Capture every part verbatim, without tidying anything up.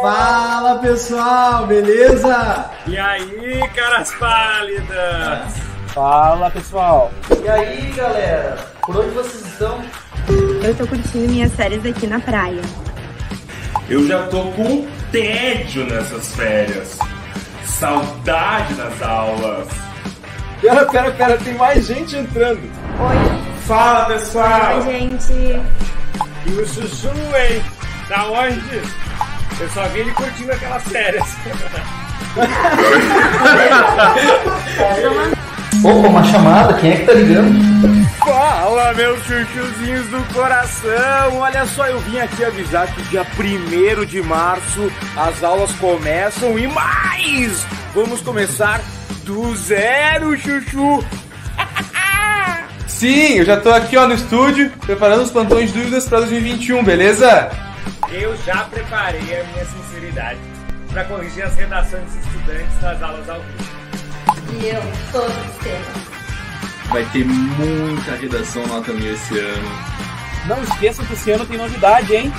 Fala pessoal, beleza? E aí, caras pálidas? Fala pessoal! E aí galera, por onde vocês estão? Eu tô curtindo minhas férias aqui na praia. Eu já tô com tédio nessas férias. Saudade das aulas. Pera, pera, pera, tem mais gente entrando. Oi! Fala pessoal! Oi gente! E o Chuchu, hein? Da onde? Eu só vi ele curtindo aquelas férias. Opa, uma chamada, quem é que tá ligando? Fala, meus chuchuzinhos do coração! Olha só, eu vim aqui avisar que dia primeiro de março as aulas começam e mais! Vamos começar do zero, chuchu! Sim, eu já tô aqui ó, no estúdio preparando os plantões de dúvidas para dois mil e vinte e um, beleza? Eu já preparei a minha sinceridade para corrigir as redações dos estudantes nas aulas ao vivo. E eu, todos os temas. Vai ter muita redação nota mil esse ano. Não esqueçam que esse ano tem novidade, hein?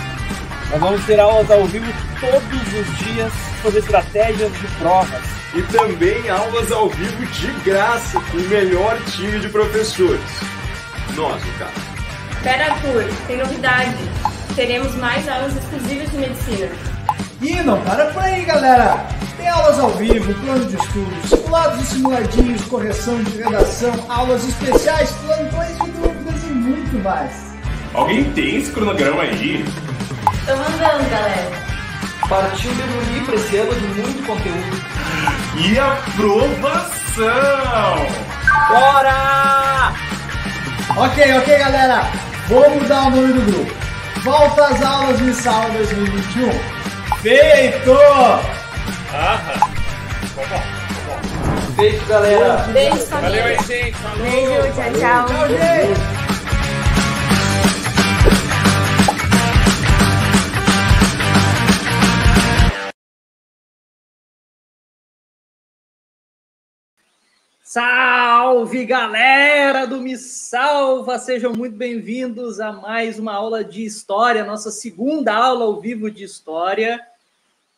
Nós vamos ter aulas ao vivo todos os dias sobre estratégias de provas. E também aulas ao vivo de graça com o melhor time de professores. Nós, no caso. Pera, Arthur, tem novidade. Teremos mais aulas exclusivas de medicina. E não para por aí, galera! Tem aulas ao vivo, plano de estudos, simulados e simuladinhos, correção de redação, aulas especiais, plantões de dúvidas e muito mais. Alguém tem esse cronograma aí? Tô mandando, galera! Partiu de livro esse ano de muito conteúdo. E aprovação! Bora! Ok, ok, galera! Vou mudar o nome do grupo. Volta às aulas Me Salva dois mil e vinte e um. Feito! Aham. Beijo, galera. Beijo, família. Valeu, gente. Falou. Beijo, tchau, tchau. Tchau, gente. Salve galera do Me Salva! Sejam muito bem-vindos a mais uma aula de história, nossa segunda aula ao vivo de história.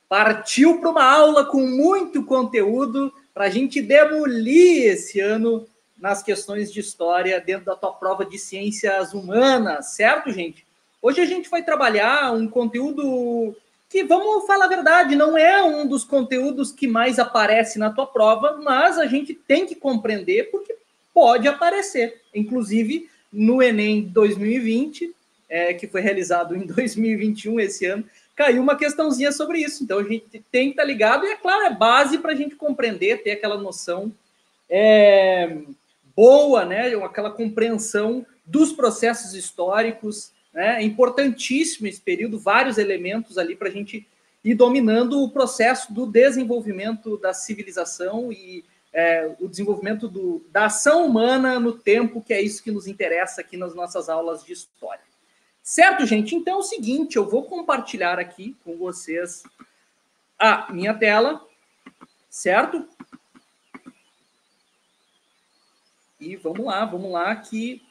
Partiu para uma aula com muito conteúdo para a gente demolir esse ano nas questões de história dentro da tua prova de ciências humanas, certo, gente? Hoje a gente vai trabalhar um conteúdo que, vamos falar a verdade, não é um dos conteúdos que mais aparece na tua prova, mas a gente tem que compreender porque pode aparecer. Inclusive, no Enem dois mil e vinte, é, que foi realizado em dois mil e vinte e um, esse ano, caiu uma questãozinha sobre isso. Então, a gente tem que estar ligado. E, é claro, é base para a gente compreender, ter aquela noção é, boa, né? Aquela compreensão dos processos históricos. É importantíssimo esse período, vários elementos ali para a gente ir dominando o processo do desenvolvimento da civilização e é, o desenvolvimento do, da ação humana no tempo, que é isso que nos interessa aqui nas nossas aulas de história. Certo, gente? Então é o seguinte, eu vou compartilhar aqui com vocês a minha tela, certo? E vamos lá, vamos lá que...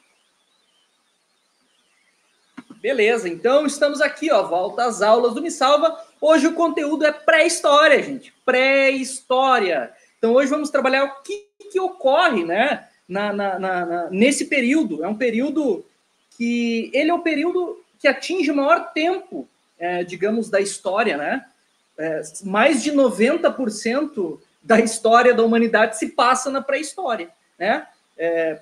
Beleza, então estamos aqui, ó, volta às aulas do Me Salva. Hoje o conteúdo é pré-história, gente, pré-história. Então hoje vamos trabalhar o que, que ocorre, né, na, na, na, na, nesse período. É um período que, ele é o período que atinge o maior tempo, é, digamos, da história, né. É, mais de noventa por cento da história da humanidade se passa na pré-história, né. É,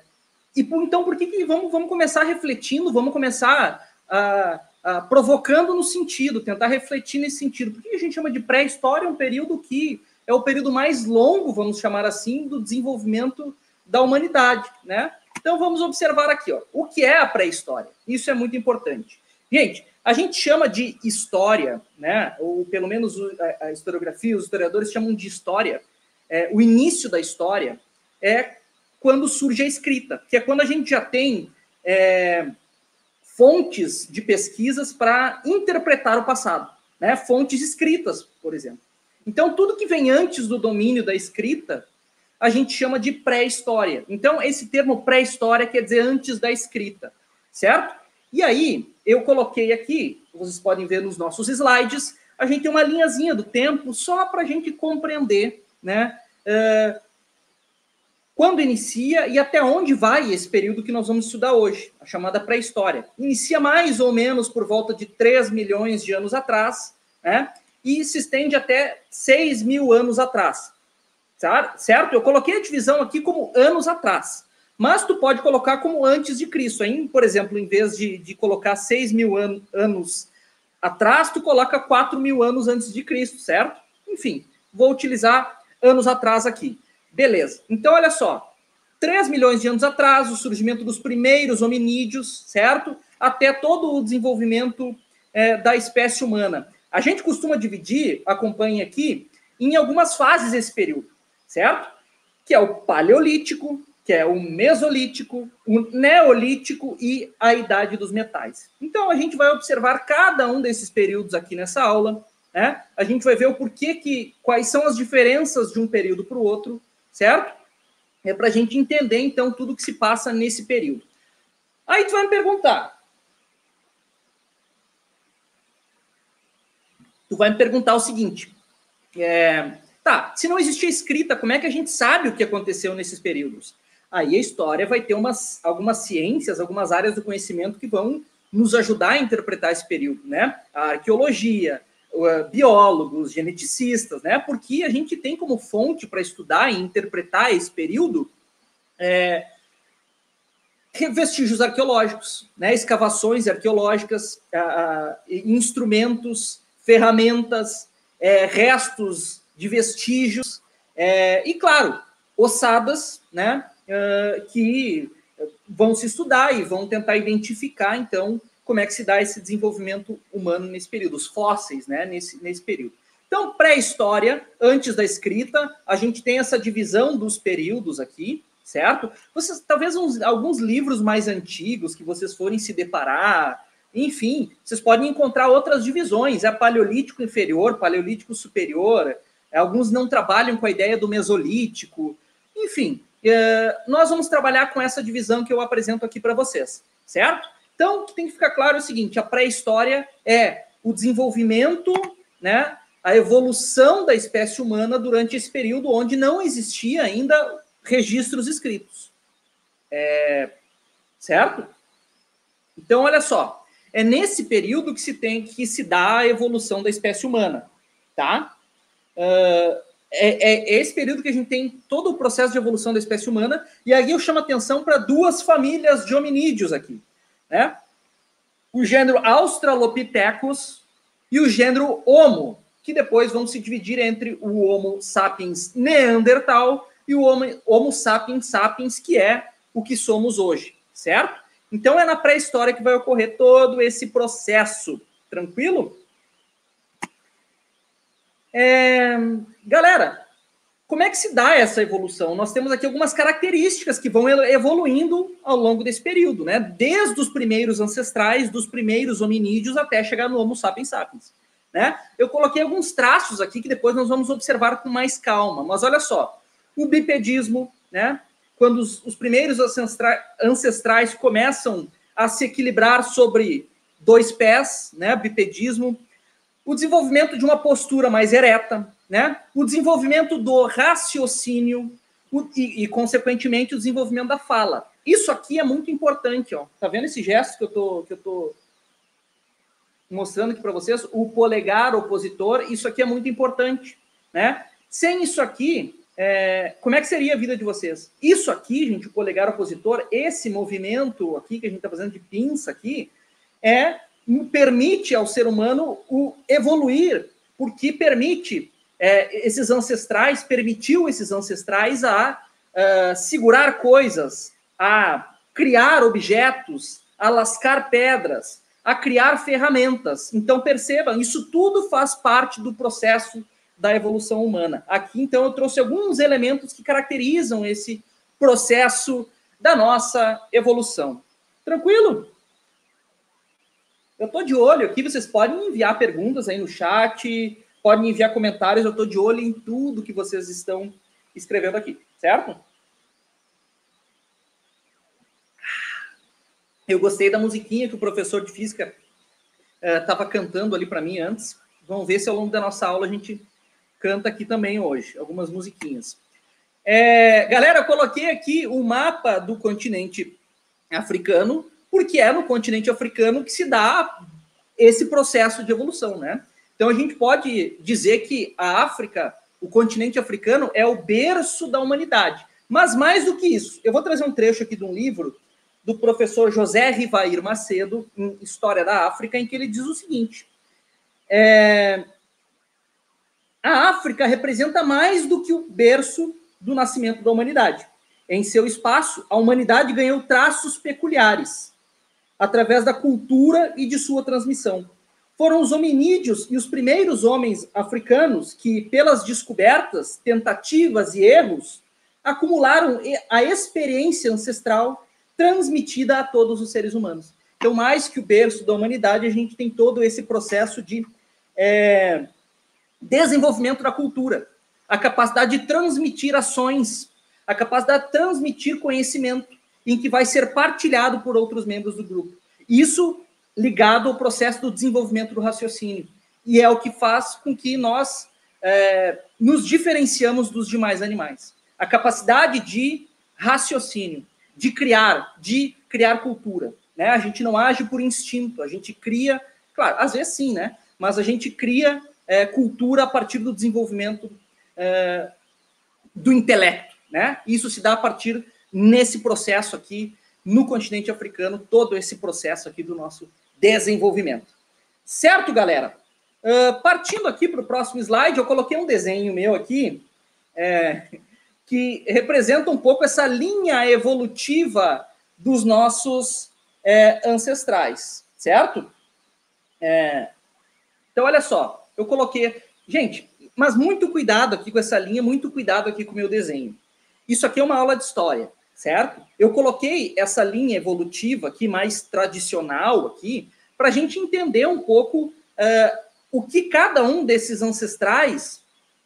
e então, por que, que vamos, vamos começar refletindo, vamos começar... A, a, provocando no sentido, tentar refletir nesse sentido. Por que a gente chama de pré-história? É um período que é o período mais longo, vamos chamar assim, do desenvolvimento da humanidade, né? Então vamos observar aqui, ó, o que é a pré-história. Isso é muito importante. Gente, a gente chama de história, né? Ou pelo menos a, a historiografia, os historiadores chamam de história. É, o início da história é quando surge a escrita, que é quando a gente já tem... É, fontes de pesquisas para interpretar o passado, né? Fontes escritas, por exemplo. Então, tudo que vem antes do domínio da escrita, a gente chama de pré-história. Então, esse termo pré-história quer dizer antes da escrita, certo? E aí, eu coloquei aqui, vocês podem ver nos nossos slides, a gente tem uma linhazinha do tempo só para a gente compreender, né? Uh, Quando inicia e até onde vai esse período que nós vamos estudar hoje, a chamada pré-história. Inicia mais ou menos por volta de três milhões de anos atrás, né? E se estende até seis mil anos atrás, certo? Eu coloquei a divisão aqui como anos atrás, mas tu pode colocar como antes de Cristo. Hein? Por exemplo, em vez de, de colocar seis mil an anos atrás, tu coloca quatro mil anos antes de Cristo, certo? Enfim, vou utilizar anos atrás aqui. Beleza, então olha só, três milhões de anos atrás, o surgimento dos primeiros hominídeos, certo? Até todo o desenvolvimento é, da espécie humana. A gente costuma dividir, acompanhe aqui, em algumas fases esse período, certo? Que é o Paleolítico, que é o Mesolítico, o Neolítico e a Idade dos Metais. Então a gente vai observar cada um desses períodos aqui nessa aula, né? A gente vai ver o porquê que, quais são as diferenças de um período para o outro, certo? É para a gente entender, então, tudo que se passa nesse período. Aí tu vai me perguntar. Tu vai me perguntar o seguinte. É, tá, se não existia escrita, como é que a gente sabe o que aconteceu nesses períodos? Aí a história vai ter umas, algumas ciências, algumas áreas do conhecimento que vão nos ajudar a interpretar esse período, né? A arqueologia, biólogos, geneticistas, né? Porque a gente tem como fonte para estudar e interpretar esse período é, vestígios arqueológicos, né? Escavações arqueológicas, ah, instrumentos, ferramentas, é, restos de vestígios é, e, claro, ossadas, né? Ah, que vão se estudar e vão tentar identificar, então, como é que se dá esse desenvolvimento humano nesse período, os fósseis, né, nesse, nesse período. Então, pré-história, antes da escrita, a gente tem essa divisão dos períodos aqui, certo? Vocês, talvez uns, alguns livros mais antigos que vocês forem se deparar, enfim, vocês podem encontrar outras divisões, é paleolítico inferior, paleolítico superior, alguns não trabalham com a ideia do mesolítico, enfim, é, nós vamos trabalhar com essa divisão que eu apresento aqui para vocês, certo? Então, o que tem que ficar claro é o seguinte, a pré-história é o desenvolvimento, né, a evolução da espécie humana durante esse período onde não existia ainda registros escritos. É, certo? Então, olha só, é nesse período que se tem que se dá a evolução da espécie humana, tá? Uh, é, é, é esse período que a gente tem todo o processo de evolução da espécie humana, e aí eu chamo a atenção para duas famílias de hominídeos aqui. Né? O gênero Australopithecus e o gênero Homo, que depois vão se dividir entre o Homo sapiens neandertal e o Homo, Homo sapiens sapiens, que é o que somos hoje, certo? Então é na pré-história que vai ocorrer todo esse processo, tranquilo? É... Galera, como é que se dá essa evolução? Nós temos aqui algumas características que vão evoluindo ao longo desse período, né? Desde os primeiros ancestrais, dos primeiros hominídeos, até chegar no Homo sapiens sapiens, né? Eu coloquei alguns traços aqui que depois nós vamos observar com mais calma. Mas olha só, o bipedismo, né? Quando os, os primeiros ancestra- ancestrais começam a se equilibrar sobre dois pés, né, bipedismo, o desenvolvimento de uma postura mais ereta, né, o desenvolvimento do raciocínio o, e, e, consequentemente, o desenvolvimento da fala. Isso aqui é muito importante, ó. Tá vendo esse gesto que eu tô, que eu tô mostrando aqui para vocês? O polegar opositor, isso aqui é muito importante, né? Sem isso aqui, é, como é que seria a vida de vocês? Isso aqui, gente, o polegar opositor, esse movimento aqui que a gente está fazendo de pinça aqui, é, permite ao ser humano o evoluir, porque permite, é, esses ancestrais, permitiu esses ancestrais a, a segurar coisas, a criar objetos, a lascar pedras, a criar ferramentas. Então, percebam, isso tudo faz parte do processo da evolução humana. Aqui, então, eu trouxe alguns elementos que caracterizam esse processo da nossa evolução. Tranquilo? Eu estou de olho aqui, vocês podem enviar perguntas aí no chat, podem enviar comentários, eu estou de olho em tudo que vocês estão escrevendo aqui, certo? Eu gostei da musiquinha que o professor de física estava uh, cantando ali para mim antes. Vamos ver se ao longo da nossa aula a gente canta aqui também hoje, algumas musiquinhas. É, galera, eu coloquei aqui o mapa do continente africano, porque é no continente africano que se dá esse processo de evolução, né? Então, a gente pode dizer que a África, o continente africano, é o berço da humanidade. Mas mais do que isso, eu vou trazer um trecho aqui de um livro do professor José Rivair Macedo, em História da África, em que ele diz o seguinte: é, a África representa mais do que o berço do nascimento da humanidade. Em seu espaço, a humanidade ganhou traços peculiares através da cultura e de sua transmissão. Foram os hominídeos e os primeiros homens africanos que, pelas descobertas, tentativas e erros, acumularam a experiência ancestral transmitida a todos os seres humanos. Então, mais que o berço da humanidade, a gente tem todo esse processo de é, desenvolvimento da cultura, a capacidade de transmitir ações, a capacidade de transmitir conhecimento, em que vai ser partilhado por outros membros do grupo. Isso ligado ao processo do desenvolvimento do raciocínio. E é o que faz com que nós é, nos diferenciamos dos demais animais. A capacidade de raciocínio, de criar, de criar cultura, né? A gente não age por instinto, a gente cria, claro, às vezes sim, né? Mas a gente cria é, cultura a partir do desenvolvimento é, do intelecto, né? Isso se dá a partir nesse processo aqui, no continente africano, todo esse processo aqui do nosso desenvolvimento. Certo, galera? Uh, partindo aqui para o próximo slide, eu coloquei um desenho meu aqui, é, que representa um pouco essa linha evolutiva dos nossos é, ancestrais, certo? É, então, olha só, eu coloquei... Gente, mas muito cuidado aqui com essa linha, muito cuidado aqui com o meu desenho. Isso aqui é uma aula de história, certo? Eu coloquei essa linha evolutiva aqui, mais tradicional aqui, para a gente entender um pouco uh, o que cada um desses ancestrais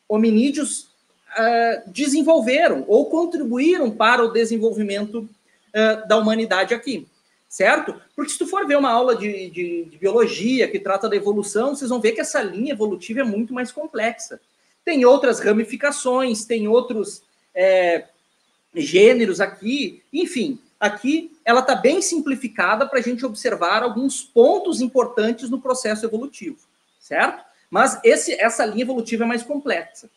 hominídeos Uh, desenvolveram ou contribuíram para o desenvolvimento uh, da humanidade aqui, certo? Porque se tu for ver uma aula de, de, de biologia que trata da evolução, vocês vão ver que essa linha evolutiva é muito mais complexa. Tem outras ramificações, tem outros é, gêneros aqui, enfim, aqui ela está bem simplificada para a gente observar alguns pontos importantes no processo evolutivo, certo? Mas esse, essa linha evolutiva é mais complexa.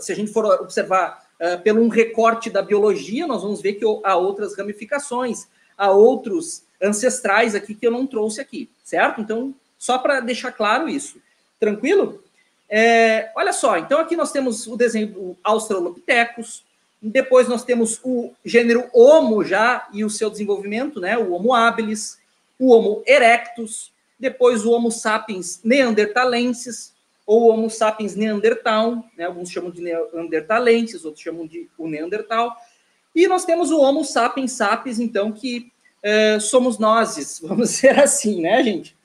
Se a gente for observar uh, pelo um recorte da biologia, nós vamos ver que há outras ramificações, há outros ancestrais aqui que eu não trouxe aqui, certo? Então, só para deixar claro isso. Tranquilo? É, olha só, então aqui nós temos o desenho do Australopithecus, depois nós temos o gênero Homo já e o seu desenvolvimento, né? O Homo habilis, o Homo erectus, depois o Homo sapiens neandertalensis, ou Homo sapiens neandertal, né? Alguns chamam de neandertalenses, outros chamam de o neandertal. E nós temos o Homo sapiens sapiens, então, que é, somos nós, vamos dizer assim, né, gente?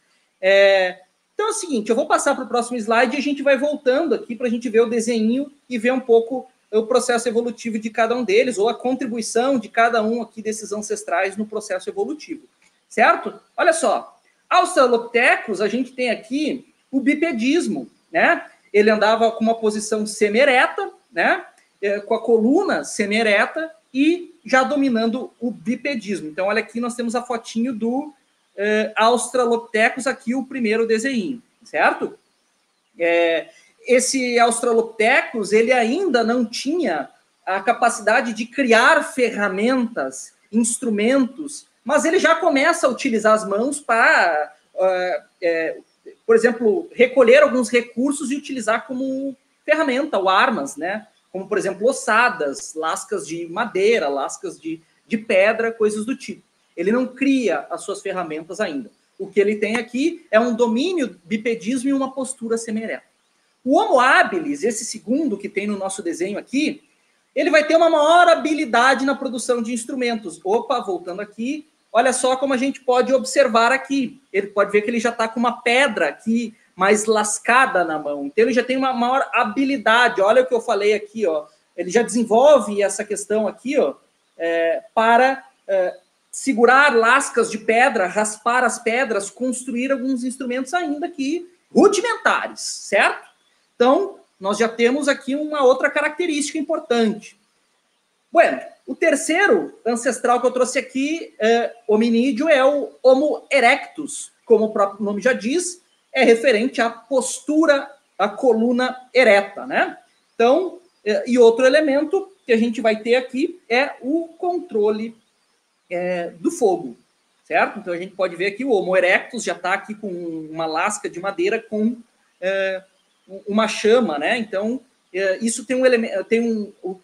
É, então é o seguinte, eu vou passar para o próximo slide e a gente vai voltando aqui para a gente ver o desenho e ver um pouco o processo evolutivo de cada um deles, ou a contribuição de cada um aqui desses ancestrais no processo evolutivo, certo? Olha só, Australopithecus, a gente tem aqui o bipedismo, né? Ele andava com uma posição semereta, né? É, com a coluna semereta e já dominando o bipedismo. Então, olha aqui, nós temos a fotinho do é, Australopithecus, aqui o primeiro desenho, certo? É, esse Australopithecus, ele ainda não tinha a capacidade de criar ferramentas, instrumentos, mas ele já começa a utilizar as mãos para, uh, é, por exemplo, recolher alguns recursos e utilizar como ferramenta ou armas, né? Como, por exemplo, ossadas, lascas de madeira, lascas de, de pedra, coisas do tipo. Ele não cria as suas ferramentas ainda. O que ele tem aqui é um domínio, bipedismo e uma postura semereta. O Homo habilis, esse segundo que tem no nosso desenho aqui, ele vai ter uma maior habilidade na produção de instrumentos. Opa, voltando aqui, olha só como a gente pode observar aqui. Ele pode ver que ele já está com uma pedra aqui, mais lascada na mão. Então, ele já tem uma maior habilidade. Olha o que eu falei aqui, ó. Ele já desenvolve essa questão aqui, ó, é, para é, segurar lascas de pedra, raspar as pedras, construir alguns instrumentos ainda aqui rudimentares, certo? Então, nós já temos aqui uma outra característica importante. Bueno, o terceiro ancestral que eu trouxe aqui, é, hominídeo, é o Homo erectus. Como o próprio nome já diz, é referente à postura, à coluna ereta, né? Então, e outro elemento que a gente vai ter aqui é o controle é, do fogo, certo? Então, a gente pode ver aqui o Homo erectus já está aqui com uma lasca de madeira com é, uma chama, né? Então, é, isso tem um elemento, tem um, o,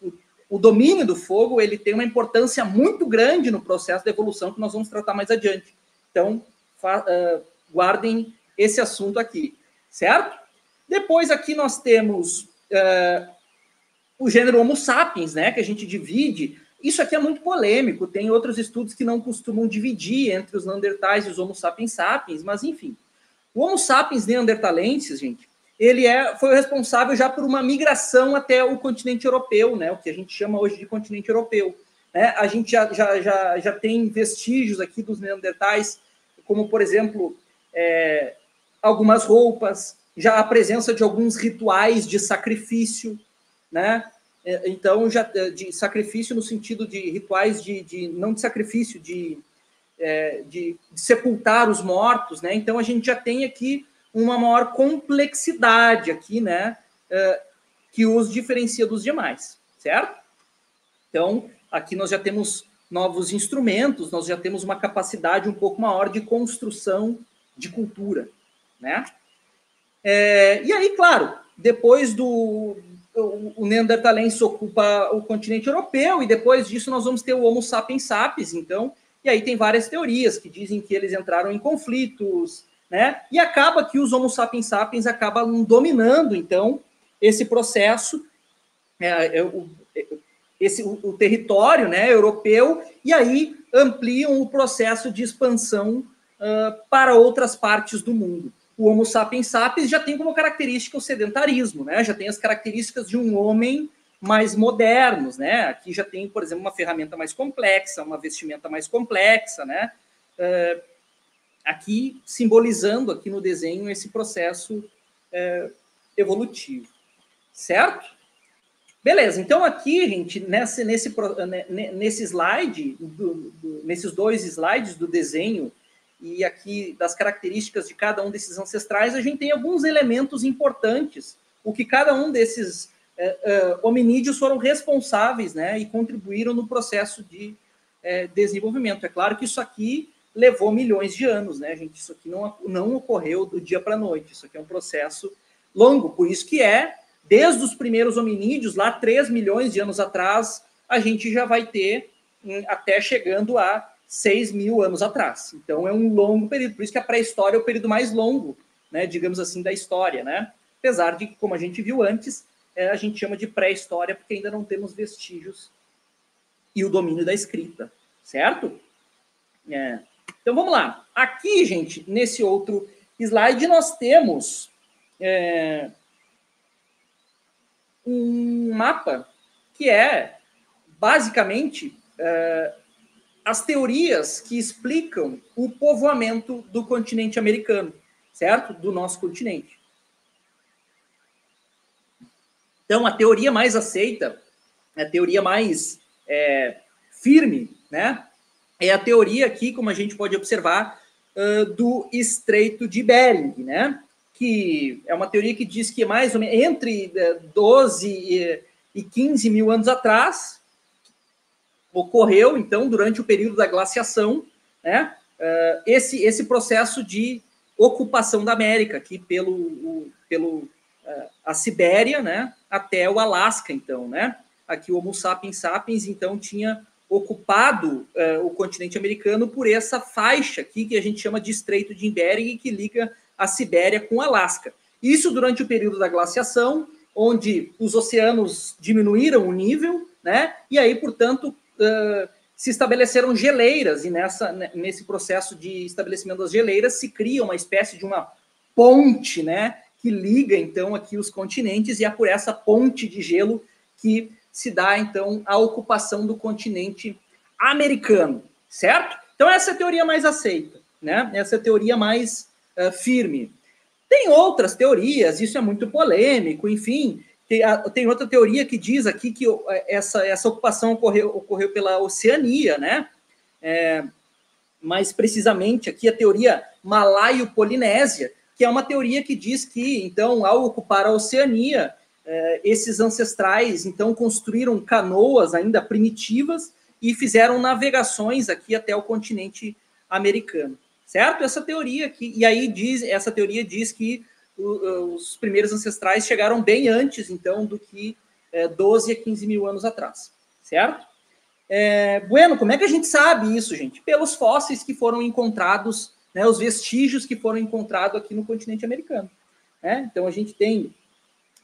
o domínio do fogo, ele tem uma importância muito grande no processo da evolução que nós vamos tratar mais adiante. Então, fa, uh, guardem esse assunto aqui, certo? Depois aqui nós temos uh, o gênero Homo sapiens, né? Que a gente divide. Isso aqui é muito polêmico, tem outros estudos que não costumam dividir entre os neandertais e os Homo sapiens sapiens, mas enfim. O Homo sapiens neandertalensis, gente, ele é, foi o responsável já por uma migração até o continente europeu, né? O que a gente chama hoje de continente europeu. Né? A gente já, já, já, já tem vestígios aqui dos neandertais, como, por exemplo, é, algumas roupas, já a presença de alguns rituais de sacrifício, né? Então, já, de sacrifício no sentido de rituais de, de não de sacrifício, de, é, de, de sepultar os mortos, né? Então, a gente já tem aqui uma maior complexidade aqui, né? É, que os diferencia dos demais, certo? Então, aqui nós já temos novos instrumentos, nós já temos uma capacidade um pouco maior de construção de cultura, né? É, e aí, claro, depois do... O, o neandertalense ocupa o continente europeu, e depois disso nós vamos ter o Homo sapiens sapiens, então, e aí tem várias teorias que dizem que eles entraram em conflitos, né? E acaba que os Homo sapiens sapiens acabam dominando, então, esse processo, é, é, o, é, esse, o, o território, né, europeu, e aí ampliam o processo de expansão uh, para outras partes do mundo. O Homo sapiens sapiens já tem como característica o sedentarismo, né? Já tem as características de um homem mais modernos, né? Aqui já tem, por exemplo, uma ferramenta mais complexa, uma vestimenta mais complexa, né? É, aqui, simbolizando aqui no desenho esse processo é, evolutivo, certo? Beleza, então aqui, gente, nesse, nesse, nesse slide, do, do, nesses dois slides do desenho, e aqui das características de cada um desses ancestrais, a gente tem alguns elementos importantes, o que cada um desses eh, eh, hominídeos foram responsáveis, né, e contribuíram no processo de eh, desenvolvimento. É claro que isso aqui levou milhões de anos, né, gente? Isso aqui não, não ocorreu do dia para a noite, isso aqui é um processo longo, por isso que é, desde os primeiros hominídeos, lá três milhões de anos atrás, a gente já vai ter em, até chegando a seis mil anos atrás. Então, é um longo período. Por isso que a pré-história é o período mais longo, né, digamos assim, da história, né? Apesar de que, como a gente viu antes, é, a gente chama de pré-história porque ainda não temos vestígios e o domínio da escrita, certo? É. Então, vamos lá. Aqui, gente, nesse outro slide, nós temos é, um mapa que é, basicamente... É, as teorias que explicam o povoamento do continente americano, certo? Do nosso continente. Então, a teoria mais aceita, a teoria mais é, firme, né? É a teoria aqui, como a gente pode observar, uh, do Estreito de Bering, né? Que é uma teoria que diz que mais ou menos entre doze e quinze mil anos atrás ocorreu, então, durante o período da glaciação, né? Uh, esse, esse processo de ocupação da América aqui pelo, o, pelo uh, a Sibéria, né? Até o Alasca, então, né? Aqui o Homo sapiens sapiens, então, tinha ocupado uh, o continente americano por essa faixa aqui que a gente chama de Estreito de Bering, que liga a Sibéria com o Alasca. Isso durante o período da glaciação, onde os oceanos diminuíram o nível, né? E aí, portanto, uh, se estabeleceram geleiras, e nessa, nesse processo de estabelecimento das geleiras se cria uma espécie de uma ponte, né? Que liga, então, aqui os continentes, e é por essa ponte de gelo que se dá, então, a ocupação do continente americano, certo? Então, essa é a teoria mais aceita, né? Essa é a teoria mais uh, firme. Tem outras teorias, isso é muito polêmico, enfim. Tem, a, tem outra teoria que diz aqui que essa, essa ocupação ocorreu, ocorreu pela Oceania, né? É, mais precisamente aqui a teoria malaio-polinésia, que é uma teoria que diz que, então, ao ocupar a Oceania, Uh, esses ancestrais, então, construíram canoas ainda primitivas e fizeram navegações aqui até o continente americano, certo? Essa teoria aqui, e aí diz, essa teoria diz que uh, os primeiros ancestrais chegaram bem antes, então, do que uh, doze a quinze mil anos atrás, certo? É, bueno, como é que a gente sabe isso, gente? Pelos fósseis que foram encontrados, né, os vestígios que foram encontrados aqui no continente americano, né? Então, a gente tem,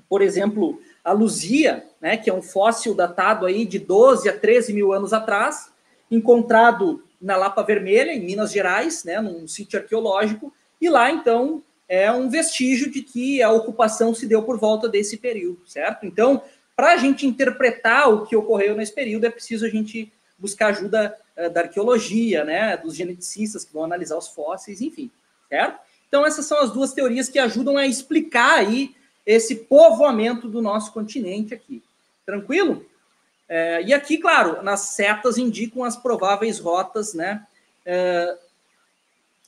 por exemplo, a Luzia, né, que é um fóssil datado aí de doze a treze mil anos atrás, encontrado na Lapa Vermelha, em Minas Gerais, né, num sítio arqueológico, e lá, então, é um vestígio de que a ocupação se deu por volta desse período, certo? Então, para a gente interpretar o que ocorreu nesse período, é preciso a gente buscar ajuda uh, da arqueologia, né, dos geneticistas que vão analisar os fósseis, enfim, certo? Então, essas são as duas teorias que ajudam a explicar aí esse povoamento do nosso continente aqui. Tranquilo? É, e aqui, claro, nas setas indicam as prováveis rotas, né, é,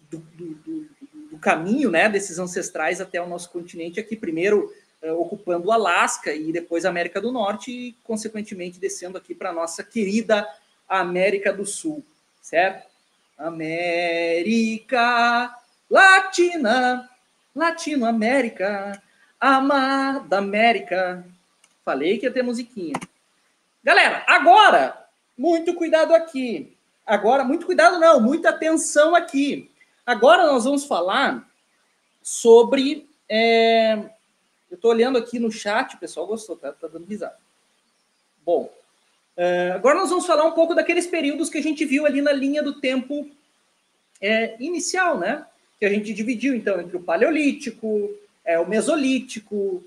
do, do, do caminho, né, desses ancestrais até o nosso continente aqui, primeiro é, ocupando o Alasca e depois a América do Norte e, consequentemente, descendo aqui para a nossa querida América do Sul, certo? América Latina, Latinoamérica, amada América. Falei que ia ter musiquinha. Galera, agora, muito cuidado aqui. Agora, muito cuidado não, muita atenção aqui. Agora nós vamos falar sobre... É... Eu estou olhando aqui no chat, o pessoal gostou, tá, tá dando risada. Bom, é... agora nós vamos falar um pouco daqueles períodos que a gente viu ali na linha do tempo é, inicial, né? Que a gente dividiu, então, entre o Paleolítico... É, o Mesolítico,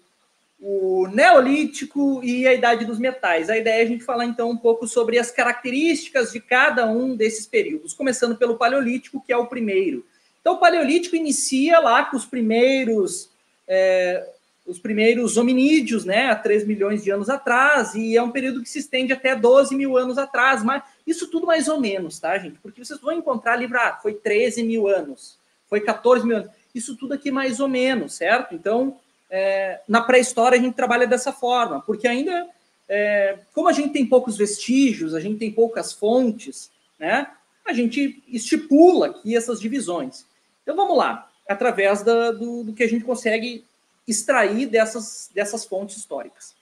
o Neolítico e a Idade dos Metais. A ideia é a gente falar, então, um pouco sobre as características de cada um desses períodos, começando pelo Paleolítico, que é o primeiro. Então, o Paleolítico inicia lá com os primeiros, é, os primeiros hominídeos, né, há três milhões de anos atrás, e é um período que se estende até doze mil anos atrás, mas isso tudo mais ou menos, tá, gente? Porque vocês vão encontrar livro, ah, foi treze mil anos, foi quatorze mil anos. Isso tudo aqui mais ou menos, certo? Então, é, na pré-história a gente trabalha dessa forma, porque ainda, é, como a gente tem poucos vestígios, a gente tem poucas fontes, né? A gente estipula aqui essas divisões. Então, vamos lá, através da, do, do que a gente consegue extrair dessas, dessas fontes históricas,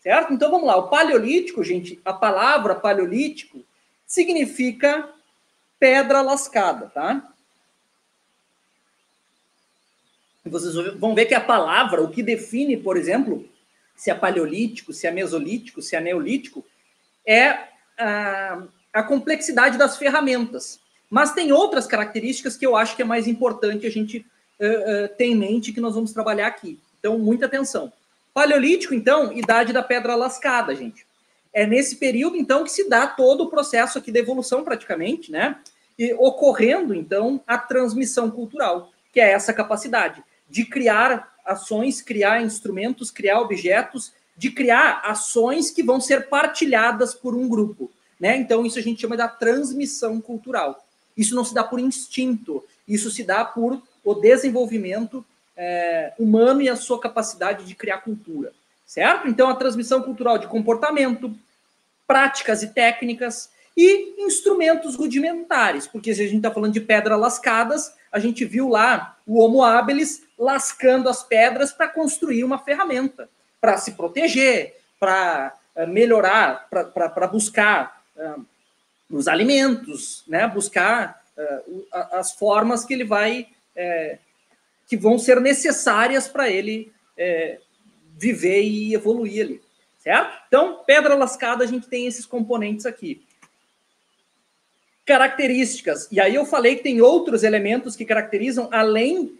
certo? Então, vamos lá, o Paleolítico, gente, a palavra Paleolítico significa pedra lascada, tá? Vocês vão ver que a palavra, o que define, por exemplo, se é paleolítico, se é mesolítico, se é neolítico, é a, a complexidade das ferramentas. Mas tem outras características que eu acho que é mais importante a gente uh, uh, ter em mente que nós vamos trabalhar aqui. Então, muita atenção. Paleolítico, então, idade da pedra lascada, gente. é nesse período, então, que se dá todo o processo aqui de evolução, praticamente, né? E ocorrendo, então, a transmissão cultural, que é essa capacidade de criar ações, criar instrumentos, criar objetos, de criar ações que vão ser partilhadas por um grupo, né? Então, isso a gente chama da transmissão cultural. Isso não se dá por instinto, isso se dá por o desenvolvimento é, humano e a sua capacidade de criar cultura, certo? Então, a transmissão cultural de comportamento, práticas e técnicas e instrumentos rudimentares, porque se a gente está falando de pedras lascadas, a gente viu lá o Homo habilis lascando as pedras para construir uma ferramenta, para se proteger, para melhorar, para buscar uh, os alimentos, né? Buscar uh, as formas que ele vai, é, que vão ser necessárias para ele é, viver e evoluir ali, certo? Então, pedra lascada, a gente tem esses componentes aqui. Características, e aí eu falei que tem outros elementos que caracterizam além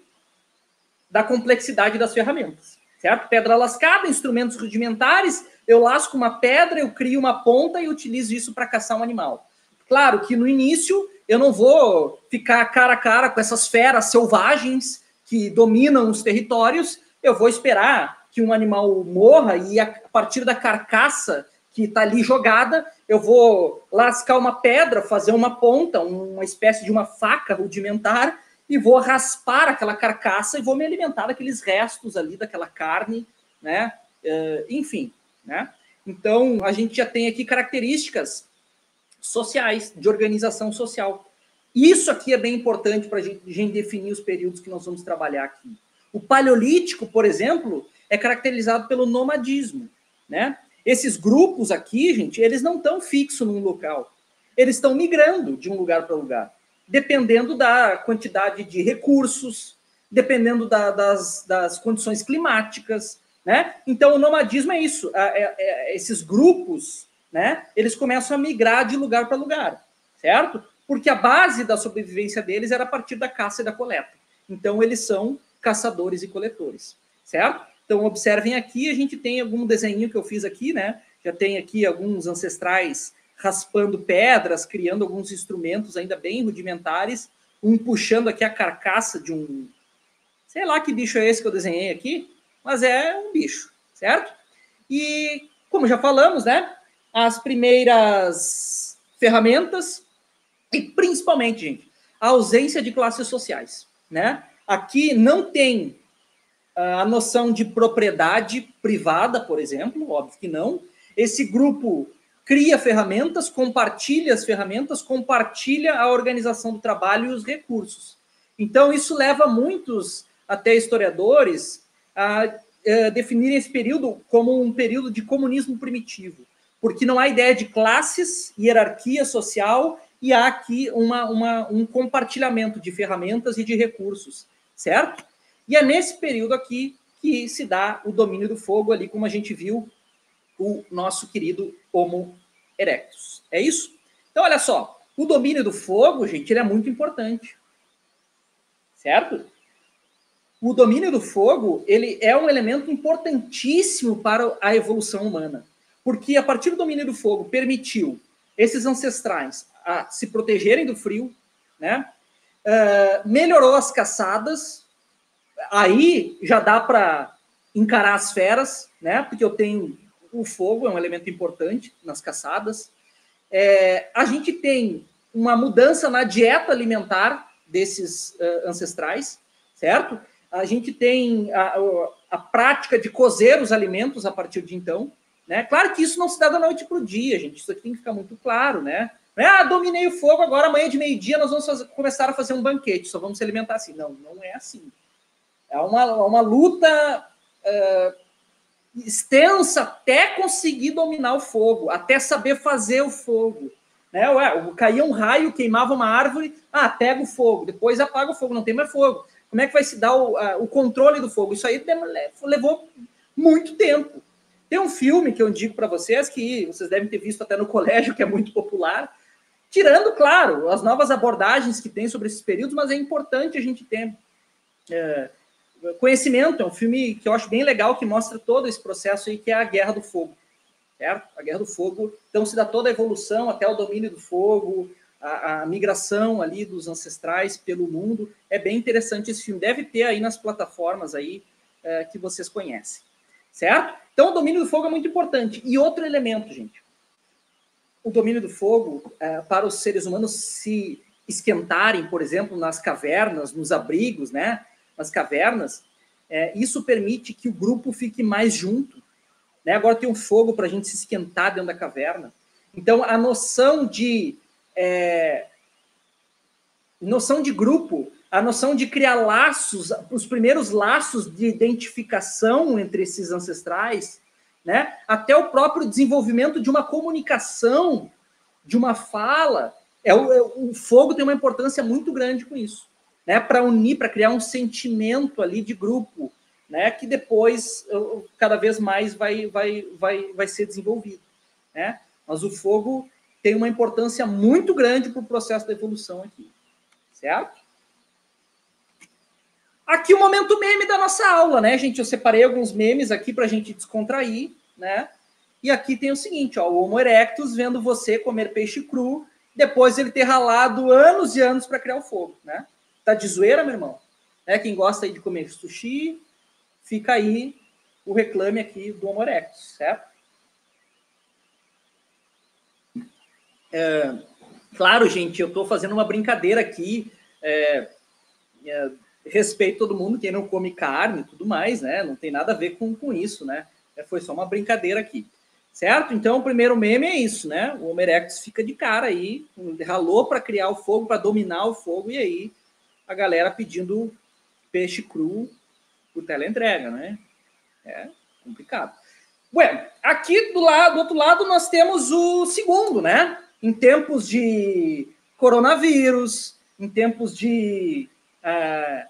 da complexidade das ferramentas. Certo? Pedra lascada, instrumentos rudimentares, eu lasco uma pedra, eu crio uma ponta e utilizo isso para caçar um animal. Claro que no início eu não vou ficar cara a cara com essas feras selvagens que dominam os territórios, eu vou esperar que um animal morra e a partir da carcaça que está ali jogada, eu vou lascar uma pedra, fazer uma ponta, uma espécie de uma faca rudimentar, e vou raspar aquela carcaça e vou me alimentar daqueles restos ali, daquela carne, né? Uh, enfim, né? Então, a gente já tem aqui características sociais, de organização social. Isso aqui é bem importante para a gente definir os períodos que nós vamos trabalhar aqui. O Paleolítico, por exemplo, é caracterizado pelo nomadismo, né? Esses grupos aqui, gente, eles não estão fixos num local. Eles estão migrando de um lugar para lugar, dependendo da quantidade de recursos, dependendo da, das, das condições climáticas, né? Então, o nomadismo é isso. É, é, esses grupos, né? Eles começam a migrar de lugar para lugar, certo? Porque a base da sobrevivência deles era a partir da caça e da coleta. Então, eles são caçadores e coletores, certo? Então, observem aqui, a gente tem algum desenho que eu fiz aqui, né? Já tem aqui alguns ancestrais raspando pedras, criando alguns instrumentos ainda bem rudimentares, um puxando aqui a carcaça de um... Sei lá que bicho é esse que eu desenhei aqui, mas é um bicho, certo? E, como já falamos, né? As primeiras ferramentas e, principalmente, gente, a ausência de classes sociais, né? Aqui não tem a noção de propriedade privada, por exemplo, óbvio que não. Esse grupo cria ferramentas, compartilha as ferramentas, compartilha a organização do trabalho e os recursos. Então, isso leva muitos, até historiadores, a, a definirem esse período como um período de comunismo primitivo, porque não há ideia de classes, hierarquia social, e há aqui uma, uma, um compartilhamento de ferramentas e de recursos, certo? E é nesse período aqui que se dá o domínio do fogo, ali como a gente viu, o nosso querido Homo erectus. É isso? Então, olha só. O domínio do fogo, gente, ele é muito importante. Certo? O domínio do fogo, ele é um elemento importantíssimo para a evolução humana. Porque a partir do domínio do fogo permitiu esses ancestrais a se protegerem do frio, né? Uh, melhorou as caçadas. Aí já dá para encarar as feras, né? Porque eu tenho... O fogo é um elemento importante nas caçadas. É, a gente tem uma mudança na dieta alimentar desses uh, ancestrais, certo? A gente tem a, a prática de cozer os alimentos a partir de então, né? Claro que isso não se dá da noite para o dia, gente. Isso aqui tem que ficar muito claro, né? Não é, ah, dominei o fogo, agora amanhã de meio-dia nós vamos fazer, começar a fazer um banquete, só vamos se alimentar assim. Não, não é assim. É uma, uma luta... Uh, extensa até conseguir dominar o fogo, até saber fazer o fogo, né? Ué, caía um raio, queimava uma árvore, ah, pega o fogo, depois apaga o fogo, não tem mais fogo. Como é que vai se dar o, a, o controle do fogo? Isso aí levou muito tempo. Tem um filme que eu digo para vocês, que vocês devem ter visto até no colégio, que é muito popular, tirando, claro, as novas abordagens que tem sobre esses períodos, mas é importante a gente ter... É, conhecimento, é um filme que eu acho bem legal, que mostra todo esse processo aí, que é a Guerra do Fogo, certo? A Guerra do Fogo, então se dá toda a evolução até o domínio do fogo, a, a migração ali dos ancestrais pelo mundo, é bem interessante esse filme, deve ter aí nas plataformas aí é, que vocês conhecem, certo? Então o domínio do fogo é muito importante. E outro elemento, gente, o domínio do fogo é, para os seres humanos se esquentarem, por exemplo, nas cavernas, nos abrigos, né? Nas cavernas, é, isso permite que o grupo fique mais junto, né? Agora tem um fogo para a gente se esquentar dentro da caverna. Então, a noção de é, noção de grupo, a noção de criar laços, os primeiros laços de identificação entre esses ancestrais, né? Até o próprio desenvolvimento de uma comunicação, de uma fala, é, o, o fogo tem uma importância muito grande com isso. Né, para unir, para criar um sentimento ali de grupo, né, que depois cada vez mais vai, vai, vai, vai ser desenvolvido. Né? Mas o fogo tem uma importância muito grande para o processo da evolução aqui, certo? Aqui o momento meme da nossa aula, né, gente? Eu separei alguns memes aqui para a gente descontrair, né? E aqui tem o seguinte, ó, o Homo erectus vendo você comer peixe cru, depois ele ter ralado anos e anos para criar o fogo, né? Tá de zoeira, meu irmão? É, quem gosta aí de comer sushi, fica aí o reclame aqui do Homo erectus, certo? É, claro, gente, eu tô fazendo uma brincadeira aqui. É, é, respeito todo mundo, quem não come carne e tudo mais, né? Não tem nada a ver com, com isso, né? É, foi só uma brincadeira aqui, certo? Então, o primeiro meme é isso, né? O Homo erectus fica de cara aí, ralou para criar o fogo, para dominar o fogo, e aí a galera pedindo peixe cru por teleentrega, né? É complicado. Bueno, aqui do lado, do outro lado, nós temos o segundo, né? Em tempos de coronavírus, em tempos de, ah,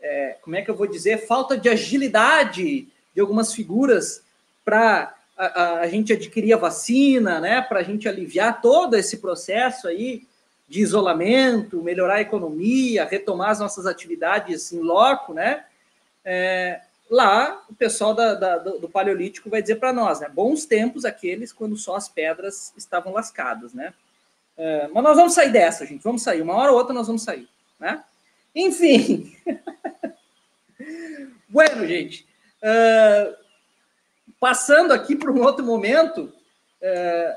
é, como é que eu vou dizer? Falta de agilidade de algumas figuras para a, a, a gente adquirir a vacina, né? Para a gente aliviar todo esse processo aí de isolamento, melhorar a economia, retomar as nossas atividades em loco, né? É, lá, o pessoal da, da, do Paleolítico vai dizer para nós, né? Bons tempos aqueles quando só as pedras estavam lascadas, né? É, mas nós vamos sair dessa, gente. Vamos sair. Uma hora ou outra nós vamos sair, né? Enfim. Bueno, gente. Uh, passando aqui para um outro momento, uh,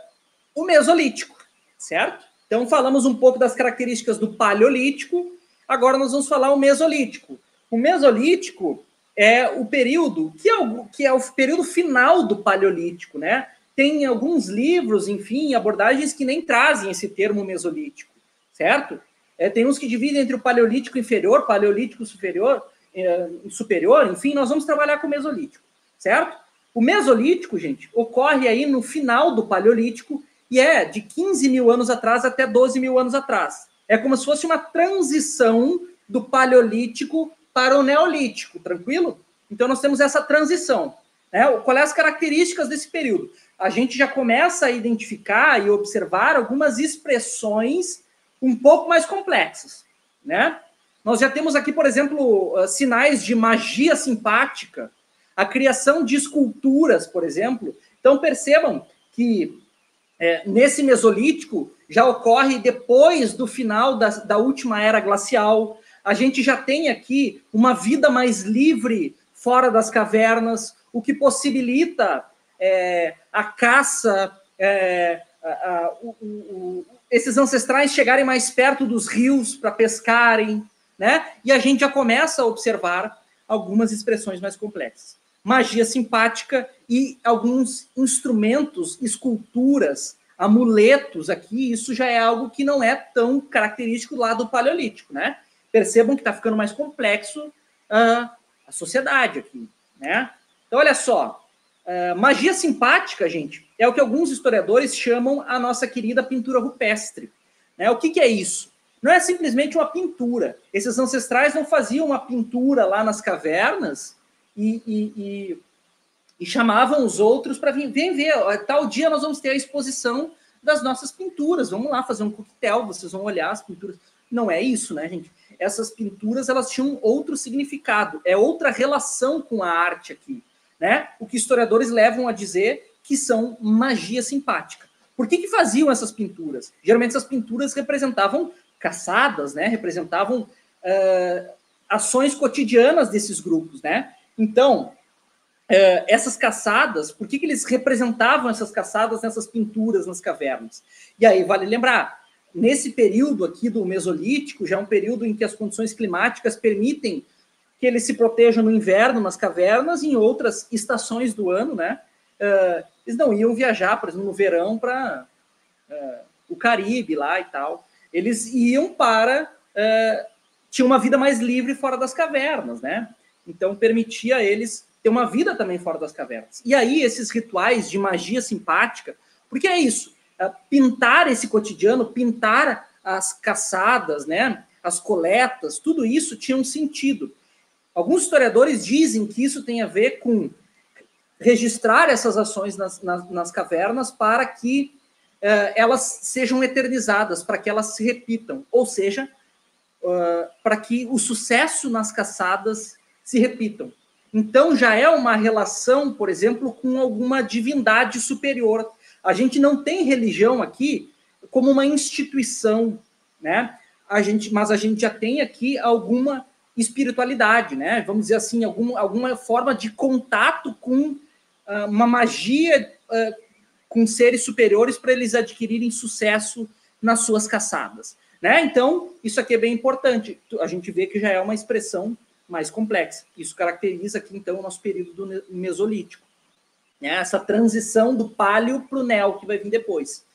o Mesolítico, certo? Então, falamos um pouco das características do Paleolítico, agora nós vamos falar o Mesolítico. O Mesolítico é o período, que é o, que é o período final do Paleolítico, né? Tem alguns livros, enfim, abordagens que nem trazem esse termo Mesolítico, certo? É, tem uns que dividem entre o Paleolítico inferior, Paleolítico superior, eh, superior, enfim, nós vamos trabalhar com o Mesolítico, certo? O Mesolítico, gente, ocorre aí no final do Paleolítico, e é de quinze mil anos atrás até doze mil anos atrás. É como se fosse uma transição do Paleolítico para o Neolítico, tranquilo? Então, nós temos essa transição, né? Qual é as características desse período? A gente já começa a identificar e observar algumas expressões um pouco mais complexas, né? Nós já temos aqui, por exemplo, sinais de magia simpática, a criação de esculturas, por exemplo. Então, percebam que É, nesse Mesolítico, já ocorre depois do final da, da última era glacial. A gente já tem aqui uma vida mais livre fora das cavernas, o que possibilita é, a caça, é, a, a, o, o, esses ancestrais chegarem mais perto dos rios para pescarem, né? E a gente já começa a observar algumas expressões mais complexas. Magia simpática e alguns instrumentos, esculturas, amuletos aqui, isso já é algo que não é tão característico lá do Paleolítico, né? Percebam que está ficando mais complexo uh, a sociedade aqui, né? Então, olha só, uh, magia simpática, gente, é o que alguns historiadores chamam a nossa querida pintura rupestre, né? O que, que é isso? Não é simplesmente uma pintura. Esses ancestrais não faziam uma pintura lá nas cavernas E, e, e, e chamavam os outros para vir vem ver, tal dia nós vamos ter a exposição das nossas pinturas, vamos lá fazer um coquetel, vocês vão olhar as pinturas. Não é isso, né, gente? Essas pinturas, elas tinham outro significado, é outra relação com a arte aqui, né? O que historiadores levam a dizer que são magia simpática. Por que que faziam essas pinturas? Geralmente essas pinturas representavam caçadas, né? Representavam uh, ações cotidianas desses grupos, né? Então, uh, essas caçadas, por que que eles representavam essas caçadas nessas pinturas nas cavernas? E aí, vale lembrar, nesse período aqui do Mesolítico, já é um período em que as condições climáticas permitem que eles se protejam no inverno nas cavernas e em outras estações do ano, né? Uh, eles não iam viajar, por exemplo, no verão para uh, o Caribe lá e tal. Eles iam para... Uh, tinham uma vida mais livre fora das cavernas, né? Então, permitia a eles ter uma vida também fora das cavernas. E aí, esses rituais de magia simpática, porque é isso, uh, pintar esse cotidiano, pintar as caçadas, né? As coletas, tudo isso tinha um sentido. Alguns historiadores dizem que isso tem a ver com registrar essas ações nas, nas, nas cavernas para que uh, elas sejam eternizadas, para que elas se repitam, ou seja, uh, para que o sucesso nas caçadas se repitam. Então, já é uma relação, por exemplo, com alguma divindade superior. A gente não tem religião aqui como uma instituição, né? A gente, mas a gente já tem aqui alguma espiritualidade, né? Vamos dizer assim, algum, alguma forma de contato com uh, uma magia uh, com seres superiores para eles adquirirem sucesso nas suas caçadas, né? Então, isso aqui é bem importante. A gente vê que já é uma expressão mais complexa. Isso caracteriza aqui, então, o nosso período do Mesolítico, né? Essa transição do paleo para o neo, que vai vir depois,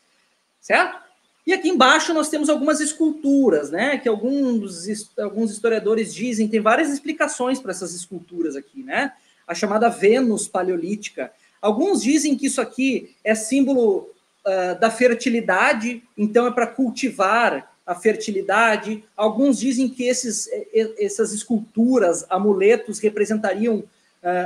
certo? E aqui embaixo nós temos algumas esculturas, né? Que alguns, alguns historiadores dizem, tem várias explicações para essas esculturas aqui, né? A chamada Vênus paleolítica. Alguns dizem que isso aqui é símbolo uh, da fertilidade, então é para cultivar a fertilidade. Alguns dizem que esses, essas esculturas, amuletos, representariam uh,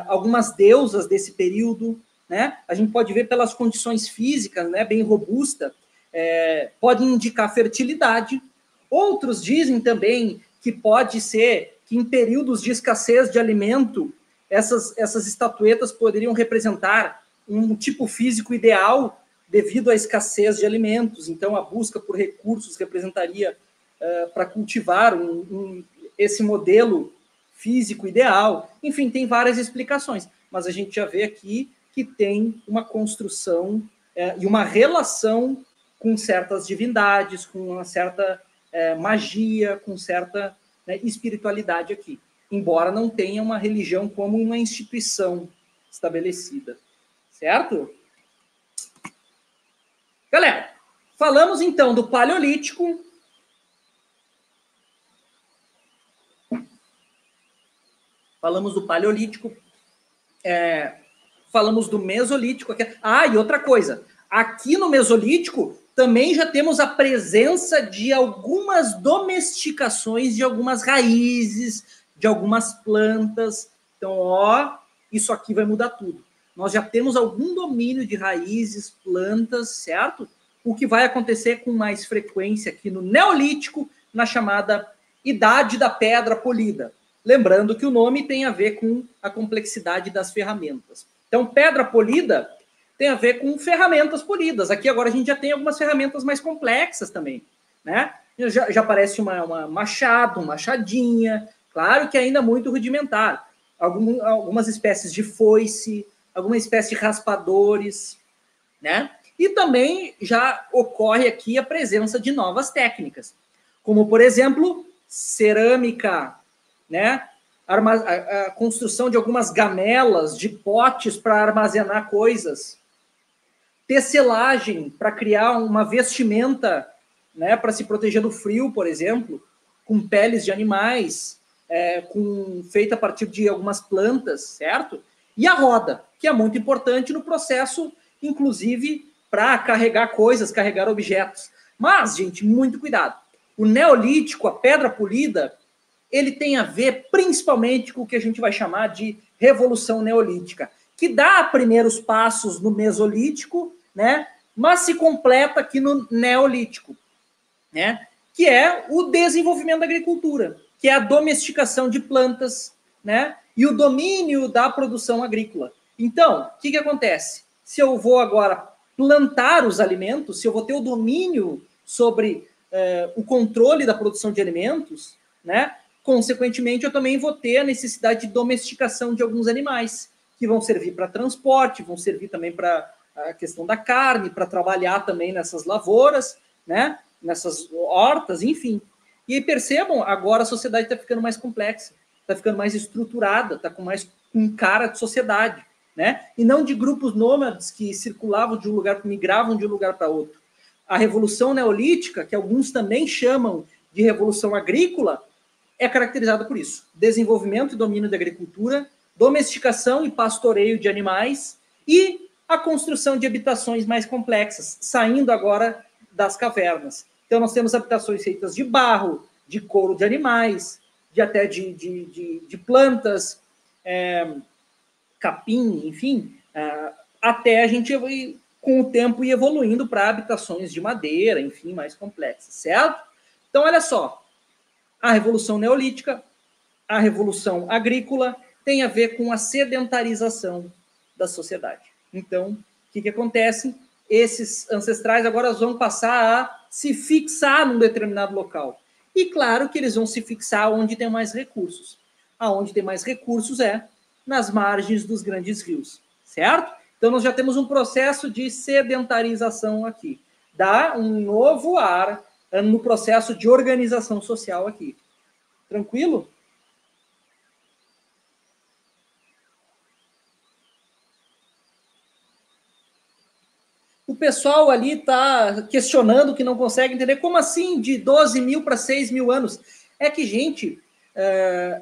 algumas deusas desse período, né? A gente pode ver pelas condições físicas, né? Bem robusta. É, pode indicar fertilidade. Outros dizem também que pode ser que em períodos de escassez de alimento, essas, essas estatuetas poderiam representar um tipo físico ideal devido à escassez de alimentos. Então, a busca por recursos representaria uh, para cultivar um, um, esse modelo físico ideal. Enfim, tem várias explicações, mas a gente já vê aqui que tem uma construção uh, e uma relação com certas divindades, com uma certa é, magia, com certa, né, espiritualidade aqui, embora não tenha uma religião como uma instituição estabelecida, certo? Galera, falamos então do Paleolítico. Falamos do Paleolítico, é, falamos do Mesolítico. Ah, e outra coisa, aqui no Mesolítico também já temos a presença de algumas domesticações, de algumas raízes, de algumas plantas. Então, ó, isso aqui vai mudar tudo. Nós já temos algum domínio de raízes, plantas, certo? O que vai acontecer com mais frequência aqui no Neolítico, na chamada Idade da Pedra Polida. Lembrando que o nome tem a ver com a complexidade das ferramentas. Então, pedra polida tem a ver com ferramentas polidas. Aqui agora a gente já tem algumas ferramentas mais complexas também, né? Já, já aparece uma, uma machado, uma machadinha, claro que ainda muito rudimentar. Algum, algumas espécies de foice, alguma espécie de raspadores, né? E também já ocorre aqui a presença de novas técnicas, como, por exemplo, cerâmica, né? Arma a, a construção de algumas gamelas, de potes para armazenar coisas. Tecelagem para criar uma vestimenta, né, para se proteger do frio, por exemplo, com peles de animais, é, com, feita a partir de algumas plantas, certo? E a roda, que é muito importante no processo, inclusive, para carregar coisas, carregar objetos. Mas, gente, muito cuidado. O Neolítico, a Pedra Polida, ele tem a ver principalmente com o que a gente vai chamar de Revolução Neolítica, que dá primeiros passos no Mesolítico, né? Mas se completa aqui no Neolítico, né? Que é o desenvolvimento da agricultura, que é a domesticação de plantas, né? E o domínio da produção agrícola. Então, o que que acontece? se eu vou agora plantar os alimentos, se eu vou ter o domínio sobre eh, o controle da produção de alimentos, né? Consequentemente, eu também vou ter a necessidade de domesticação de alguns animais, que vão servir para transporte, vão servir também para a questão da carne, para trabalhar também nessas lavouras, né? Nessas hortas, enfim. E percebam, agora a sociedade está ficando mais complexa, está ficando mais estruturada, está com mais um cara de sociedade, né? E não de grupos nômades que circulavam de um lugar, migravam de um lugar para outro. A Revolução Neolítica, que alguns também chamam de Revolução Agrícola, é caracterizada por isso. Desenvolvimento e domínio da agricultura, domesticação e pastoreio de animais e a construção de habitações mais complexas, saindo agora das cavernas. Então, nós temos habitações feitas de barro, de couro de animais, de até de, de, de, de plantas, é, capim, enfim, é, até a gente, com o tempo, ir evoluindo para habitações de madeira, enfim, mais complexas, certo? Então, olha só, a Revolução Neolítica, a Revolução Agrícola, tem a ver com a sedentarização da sociedade. Então, o que, que acontece? Esses ancestrais agora vão passar a se fixar num determinado local. E claro que eles vão se fixar onde tem mais recursos. Aonde tem mais recursos é nas margens dos grandes rios, certo? Então, nós já temos um processo de sedentarização aqui. Dá um novo ar no processo de organização social aqui. Tranquilo? O pessoal ali está questionando que não consegue entender. Como assim de doze mil para seis mil anos? É que, gente, é...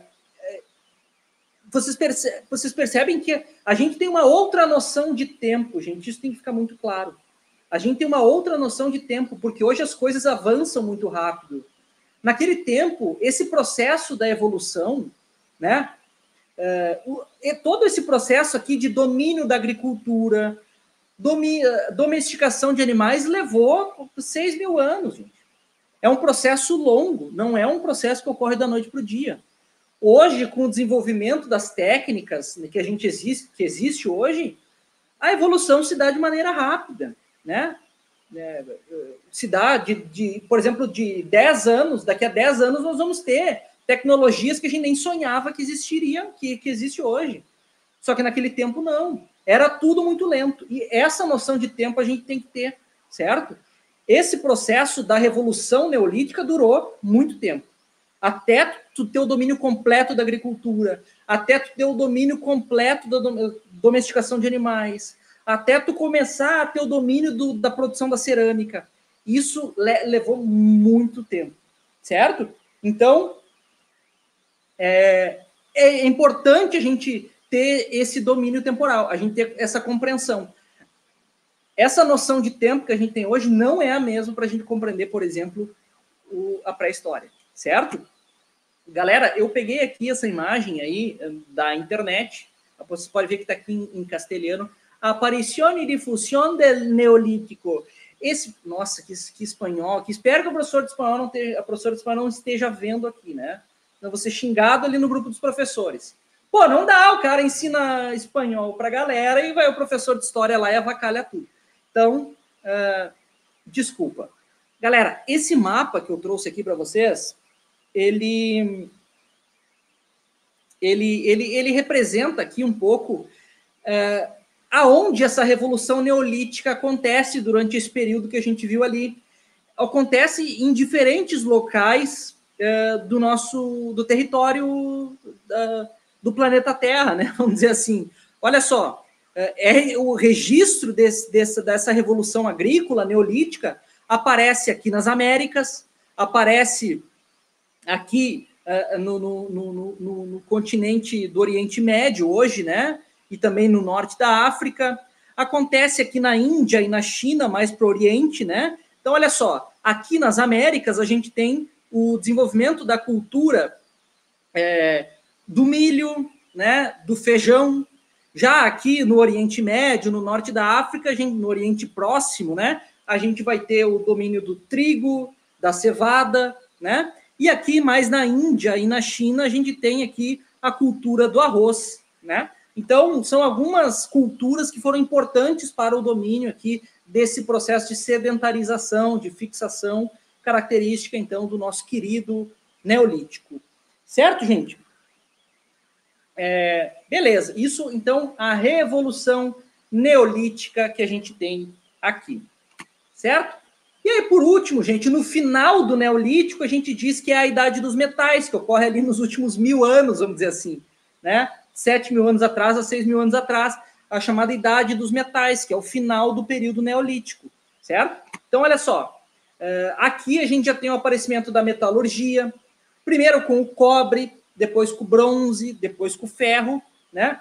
vocês, perce... vocês percebem que a gente tem uma outra noção de tempo, gente. Isso tem que ficar muito claro. A gente tem uma outra noção de tempo, porque hoje as coisas avançam muito rápido. Naquele tempo, esse processo da evolução, né? É... todo esse processo aqui de domínio da agricultura, domesticação de animais levou seis mil anos, gente. É um processo longo, não é um processo que ocorre da noite para o dia. Hoje, com o desenvolvimento das técnicas que a gente existe, que existe hoje, a evolução se dá de maneira rápida, né? Se dá, de, de, por exemplo, de dez anos, daqui a dez anos nós vamos ter tecnologias que a gente nem sonhava que existiriam, que, que existe hoje. Só que naquele tempo não. Era tudo muito lento. E essa noção de tempo a gente tem que ter, certo? Esse processo da Revolução Neolítica durou muito tempo. Até tu ter o domínio completo da agricultura, até tu ter o domínio completo da domesticação de animais, até tu começar a ter o domínio do, da produção da cerâmica. Isso le- levou muito tempo, certo? Então, é, é importante a gente ter esse domínio temporal, a gente ter essa compreensão. Essa noção de tempo que a gente tem hoje não é a mesma para a gente compreender, por exemplo, o, a pré-história, certo? Galera, eu peguei aqui essa imagem aí da internet, vocês podem ver que está aqui em, em castelhano, Aparición y difusión del Neolítico. Esse, nossa, que, que espanhol, que espero que o professor de espanhol não esteja, a professora de espanhol não esteja vendo aqui, né? Não vou ser xingado ali no grupo dos professores. Pô, não dá, o cara ensina espanhol para a galera e vai o professor de história lá e avacalha tudo. Então, uh, desculpa. Galera, esse mapa que eu trouxe aqui para vocês, ele, ele, ele, ele representa aqui um pouco uh, aonde essa Revolução Neolítica acontece durante esse período que a gente viu ali. Acontece em diferentes locais uh, do nosso do território... Uh, do planeta Terra, né? Vamos dizer assim. Olha só, é, o registro desse, desse, dessa Revolução Agrícola Neolítica aparece aqui nas Américas, aparece aqui uh, no, no, no, no, no continente do Oriente Médio hoje, né? E também no norte da África. Acontece aqui na Índia e na China, mais para o Oriente, né? Então, olha só, aqui nas Américas a gente tem o desenvolvimento da cultura... É, do milho, né, do feijão. Já aqui no Oriente Médio, no norte da África, a gente, no Oriente Próximo, né, a gente vai ter o domínio do trigo, da cevada, né? E aqui mais na Índia e na China a gente tem aqui a cultura do arroz, né? Então, são algumas culturas que foram importantes para o domínio aqui desse processo de sedentarização, de fixação, característica, então, do nosso querido Neolítico. Certo, gente? É, beleza. Isso, então, a revolução neolítica que a gente tem aqui. Certo? E aí, por último, gente, no final do Neolítico, a gente diz que é a Idade dos Metais, que ocorre ali nos últimos mil anos, vamos dizer assim, né? Sete mil anos atrás a seis mil anos atrás, a chamada Idade dos Metais, que é o final do período Neolítico, certo? Então, olha só, aqui a gente já tem o aparecimento da metalurgia, primeiro com o cobre, depois com o bronze, depois com o ferro, né?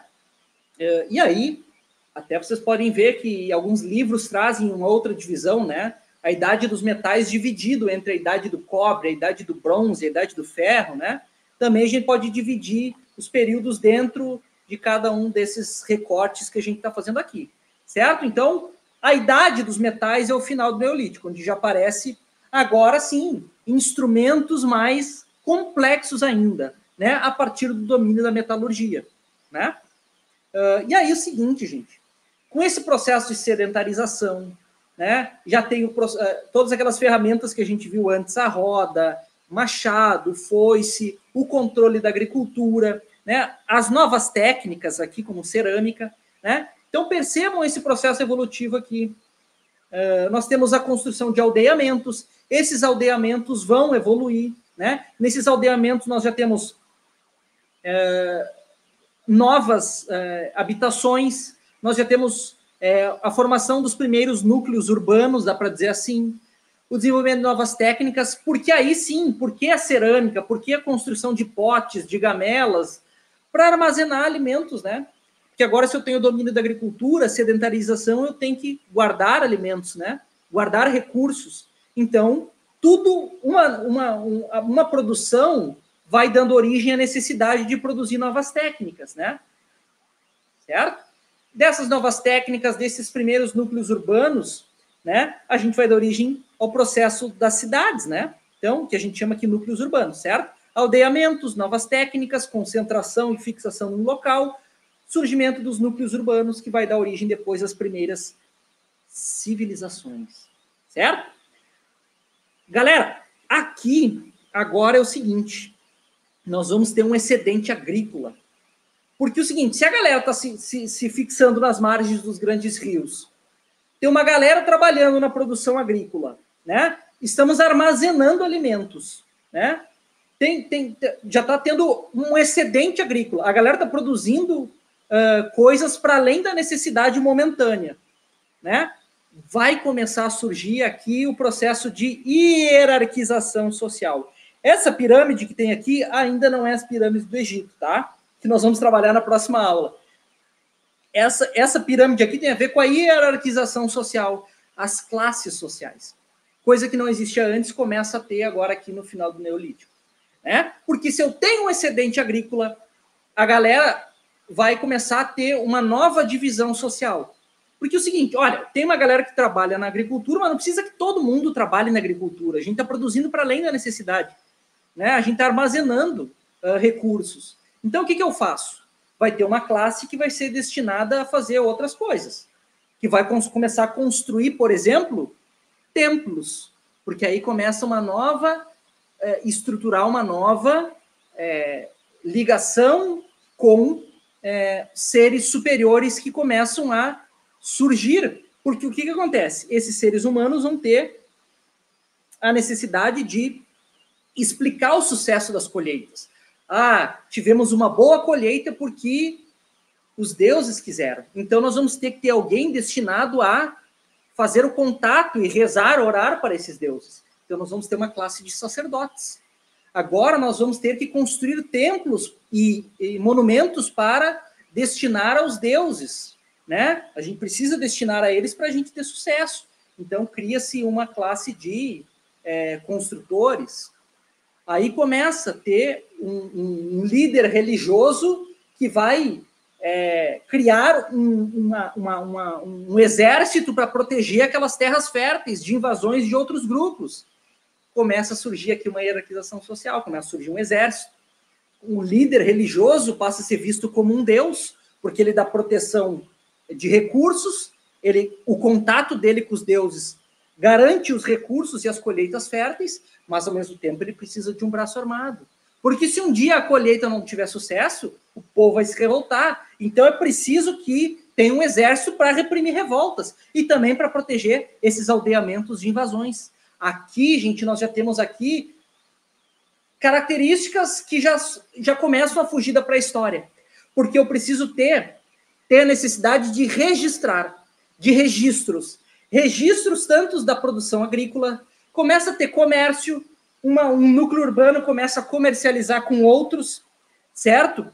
E aí, até vocês podem ver que alguns livros trazem uma outra divisão, né? A idade dos metais dividido entre a idade do cobre, a idade do bronze, a idade do ferro, né? Também a gente pode dividir os períodos dentro de cada um desses recortes que a gente está fazendo aqui, certo? Então, a idade dos metais é o final do Neolítico, onde já aparece, agora sim, instrumentos mais complexos ainda, né? A partir do domínio da metalurgia, né? Uh, e aí é o seguinte, gente, com esse processo de sedentarização, né? Já tem o, todas aquelas ferramentas que a gente viu antes, a roda, machado, foice, o controle da agricultura, né? As novas técnicas aqui, como cerâmica, né? Então, percebam esse processo evolutivo aqui. Uh, nós temos a construção de aldeamentos, esses aldeamentos vão evoluir, né? Nesses aldeamentos nós já temos uh, novas uh, habitações, nós já temos É, a formação dos primeiros núcleos urbanos, dá para dizer assim, o desenvolvimento de novas técnicas, porque aí sim, porque a cerâmica, porque a construção de potes, de gamelas, para armazenar alimentos, né? Porque agora, se eu tenho o domínio da agricultura, sedentarização, eu tenho que guardar alimentos, né? Guardar recursos. Então, tudo, uma, uma, uma produção vai dando origem à necessidade de produzir novas técnicas, né? Certo? Dessas novas técnicas, desses primeiros núcleos urbanos, né, a gente vai dar origem ao processo das cidades, né? Então, que a gente chama aqui núcleos urbanos, certo? Aldeamentos, novas técnicas, concentração e fixação no local, surgimento dos núcleos urbanos, que vai dar origem depois às primeiras civilizações, certo? Galera, aqui, agora é o seguinte, nós vamos ter um excedente agrícola. Porque é o seguinte, se a galera está se, se, se fixando nas margens dos grandes rios, tem uma galera trabalhando na produção agrícola, né? Estamos armazenando alimentos, né? Tem, tem, já está tendo um excedente agrícola. A galera está produzindo uh, coisas para além da necessidade momentânea, né? Vai começar a surgir aqui o processo de hierarquização social. Essa pirâmide que tem aqui ainda não é as pirâmides do Egito, tá? Que nós vamos trabalhar na próxima aula. Essa, essa pirâmide aqui tem a ver com a hierarquização social, as classes sociais. Coisa que não existia antes, começa a ter agora aqui no final do Neolítico, né? Porque se eu tenho um excedente agrícola, a galera vai começar a ter uma nova divisão social. Porque é o seguinte, olha, tem uma galera que trabalha na agricultura, mas não precisa que todo mundo trabalhe na agricultura. A gente está produzindo para além da necessidade, né? A gente está armazenando uh, recursos. Então, o que, que eu faço? Vai ter uma classe que vai ser destinada a fazer outras coisas, que vai começar a construir, por exemplo, templos, porque aí começa uma nova, eh, estruturar uma nova eh, ligação com eh, seres superiores que começam a surgir, porque o que, que acontece? Esses seres humanos vão ter a necessidade de explicar o sucesso das colheitas. Ah, tivemos uma boa colheita porque os deuses quiseram. Então, nós vamos ter que ter alguém destinado a fazer o contato e rezar, orar para esses deuses. Então, nós vamos ter uma classe de sacerdotes. Agora, nós vamos ter que construir templos e, e monumentos para destinar aos deuses, né? A gente precisa destinar a eles para a gente ter sucesso. Então, cria-se uma classe de é, construtores. Aí começa a ter um, um líder religioso que vai é, criar um, uma, uma, uma, um exército para proteger aquelas terras férteis de invasões de outros grupos. Começa a surgir aqui uma hierarquização social, começa a surgir um exército. O líder religioso passa a ser visto como um deus, porque ele dá proteção de recursos, ele, o contato dele com os deuses garante os recursos e as colheitas férteis, mas, ao mesmo tempo, ele precisa de um braço armado. Porque se um dia a colheita não tiver sucesso, o povo vai se revoltar. Então, é preciso que tenha um exército para reprimir revoltas e também para proteger esses aldeamentos de invasões. Aqui, gente, nós já temos aqui características que já, já começam a fugir da pré-história. Porque eu preciso ter, ter a necessidade de registrar, de registros. Registros tantos da produção agrícola, começa a ter comércio, uma, um núcleo urbano começa a comercializar com outros, certo?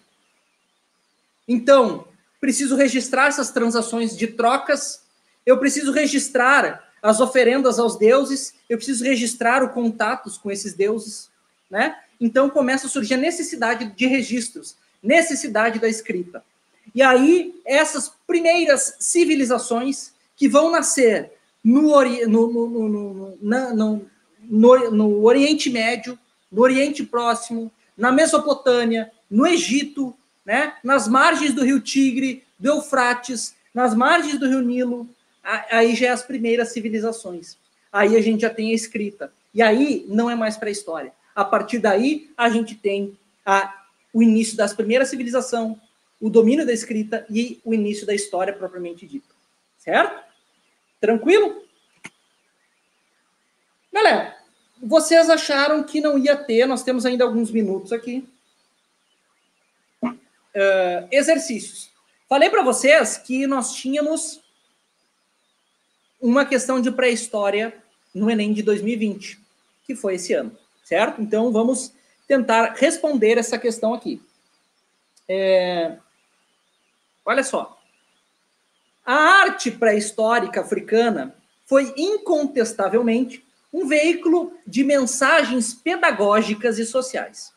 Então, preciso registrar essas transações de trocas, eu preciso registrar as oferendas aos deuses, eu preciso registrar os contatos com esses deuses, né? Então, começa a surgir a necessidade de registros, necessidade da escrita. E aí, essas primeiras civilizações que vão nascer no, ori no, no, no, no, na, no, no, no Oriente Médio, no Oriente Próximo, na Mesopotâmia, no Egito, né? Nas margens do Rio Tigre, do Eufrates, nas margens do Rio Nilo, aí já é as primeiras civilizações. Aí a gente já tem a escrita. E aí não é mais pré-história. A partir daí, a gente tem a, o início das primeiras civilizações, o domínio da escrita e o início da história propriamente dita. Certo? Tranquilo? Galera, vocês acharam que não ia ter, nós temos ainda alguns minutos aqui. Uh, exercícios. Falei para vocês que nós tínhamos uma questão de pré-história no Enem de dois mil e vinte, que foi esse ano, certo? Então, vamos tentar responder essa questão aqui. É... Olha só. A arte pré-histórica africana foi incontestavelmente um veículo de mensagens pedagógicas e sociais.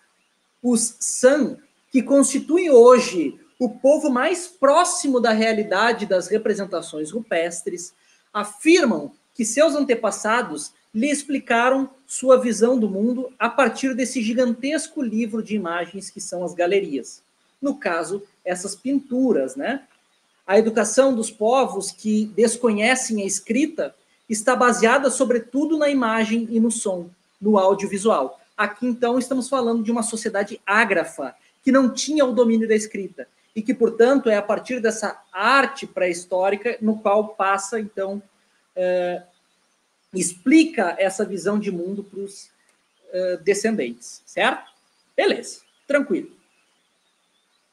Os San, que constituem hoje o povo mais próximo da realidade das representações rupestres, afirmam que seus antepassados lhe explicaram sua visão do mundo a partir desse gigantesco livro de imagens que são as galerias. No caso, essas pinturas, né? A educação dos povos que desconhecem a escrita está baseada, sobretudo, na imagem e no som, no audiovisual. Aqui, então, estamos falando de uma sociedade ágrafa, que não tinha o domínio da escrita, e que, portanto, é a partir dessa arte pré-histórica no qual passa, então, é, explica essa visão de mundo para os é, descendentes, certo? Beleza, tranquilo.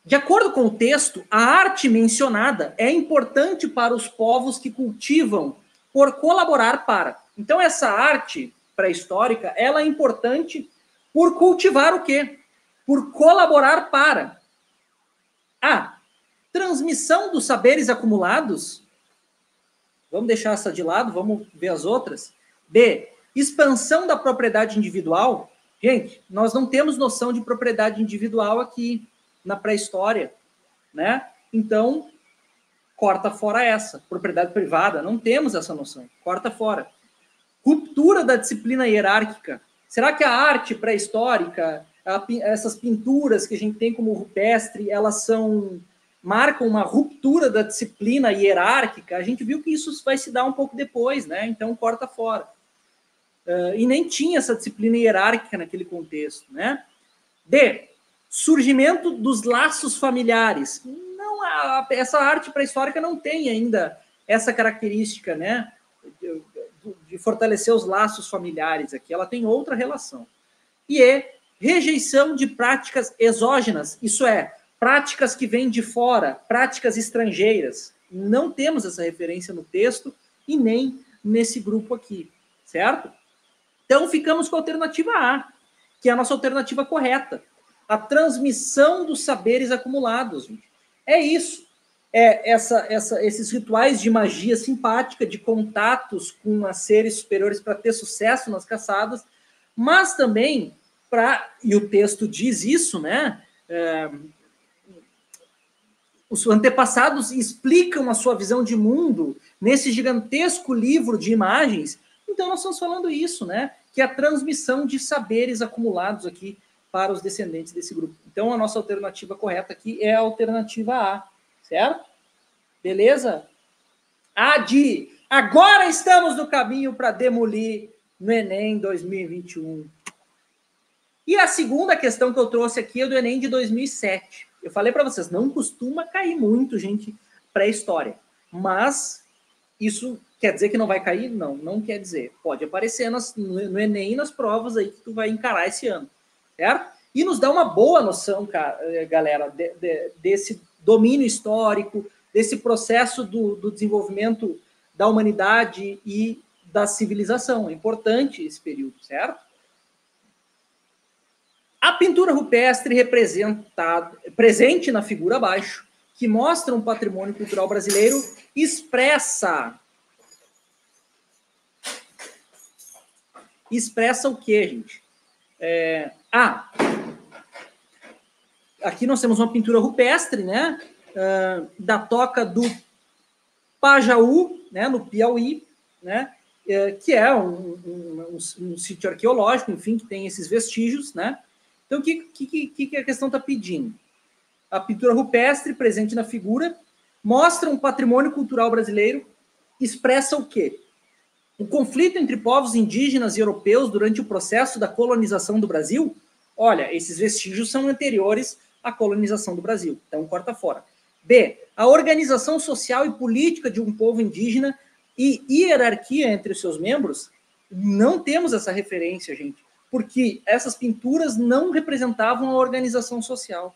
De acordo com o texto, a arte mencionada é importante para os povos que cultivam por colaborar para. Então, essa arte pré-histórica, ela é importante por cultivar o quê? Por colaborar para a transmissão dos saberes acumulados. Vamos deixar essa de lado, vamos ver as outras. B, expansão da propriedade individual. Gente, nós não temos noção de propriedade individual aqui na pré-história, né? Então, corta fora essa. Propriedade privada, não temos essa noção. Corta fora. Ruptura da disciplina hierárquica. Será que a arte pré-histórica, essas pinturas que a gente tem como rupestre, elas são, marcam uma ruptura da disciplina hierárquica? A gente viu que isso vai se dar um pouco depois, né? Então, corta fora. Uh, e nem tinha essa disciplina hierárquica naquele contexto, né? D, surgimento dos laços familiares. Não, a, essa arte pré-histórica não tem ainda essa característica, né, de, de fortalecer os laços familiares aqui. Ela tem outra relação. E é rejeição de práticas exógenas, isso é, práticas que vêm de fora, práticas estrangeiras. Não temos essa referência no texto e nem nesse grupo aqui, certo? Então, ficamos com a alternativa A, que é a nossa alternativa correta. A transmissão dos saberes acumulados. Gente. É isso. É essa, essa, esses rituais de magia simpática, de contatos com as seres superiores para ter sucesso nas caçadas, mas também para, e o texto diz isso, né? É, os antepassados explicam a sua visão de mundo nesse gigantesco livro de imagens. Então, nós estamos falando isso, né? Que é a transmissão de saberes acumulados aqui para os descendentes desse grupo. Então, a nossa alternativa correta aqui é a alternativa A, Certo? Beleza? A de agora estamos no caminho para demolir no Enem dois mil e vinte e um. E a segunda questão que eu trouxe aqui é do Enem de dois mil e sete. Eu falei para vocês, não costuma cair muito, gente, pré-história. Mas isso quer dizer que não vai cair? Não, não quer dizer. Pode aparecer nas, no, no Enem, nas provas aí que tu vai encarar esse ano, certo? E nos dá uma boa noção, cara, galera, de, de, desse domínio histórico, desse processo do, do desenvolvimento da humanidade e da civilização. É importante esse período, certo? A pintura rupestre representada, presente na figura abaixo, que mostra um patrimônio cultural brasileiro, expressa... Expressa o quê, gente? É, ah, aqui nós temos uma pintura rupestre, né? Uh, da Toca do Pajaú, né, no Piauí, né? Uh, que é um, um, um, um sítio arqueológico, enfim, que tem esses vestígios, né? Então, o que, que, que, que a questão está pedindo? A pintura rupestre presente na figura mostra um patrimônio cultural brasileiro, expressa o quê? O conflito entre povos indígenas e europeus durante o processo da colonização do Brasil? Olha, esses vestígios são anteriores à colonização do Brasil, então corta fora. B. A organização social e política de um povo indígena e hierarquia entre os seus membros? Não temos essa referência, gente, porque essas pinturas não representavam a organização social,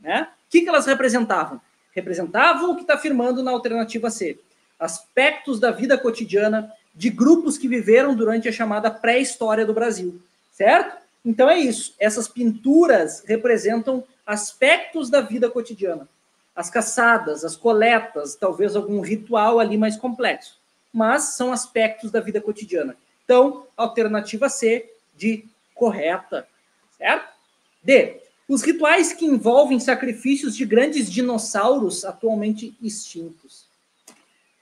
né? O que, que elas representavam? Representavam o que está afirmando na alternativa C. Aspectos da vida cotidiana de grupos que viveram durante a chamada pré-história do Brasil, certo? Então é isso. Essas pinturas representam aspectos da vida cotidiana. As caçadas, as coletas, talvez algum ritual ali mais complexo. Mas são aspectos da vida cotidiana. Então, alternativa C de correta, certo? D. Os rituais que envolvem sacrifícios de grandes dinossauros atualmente extintos.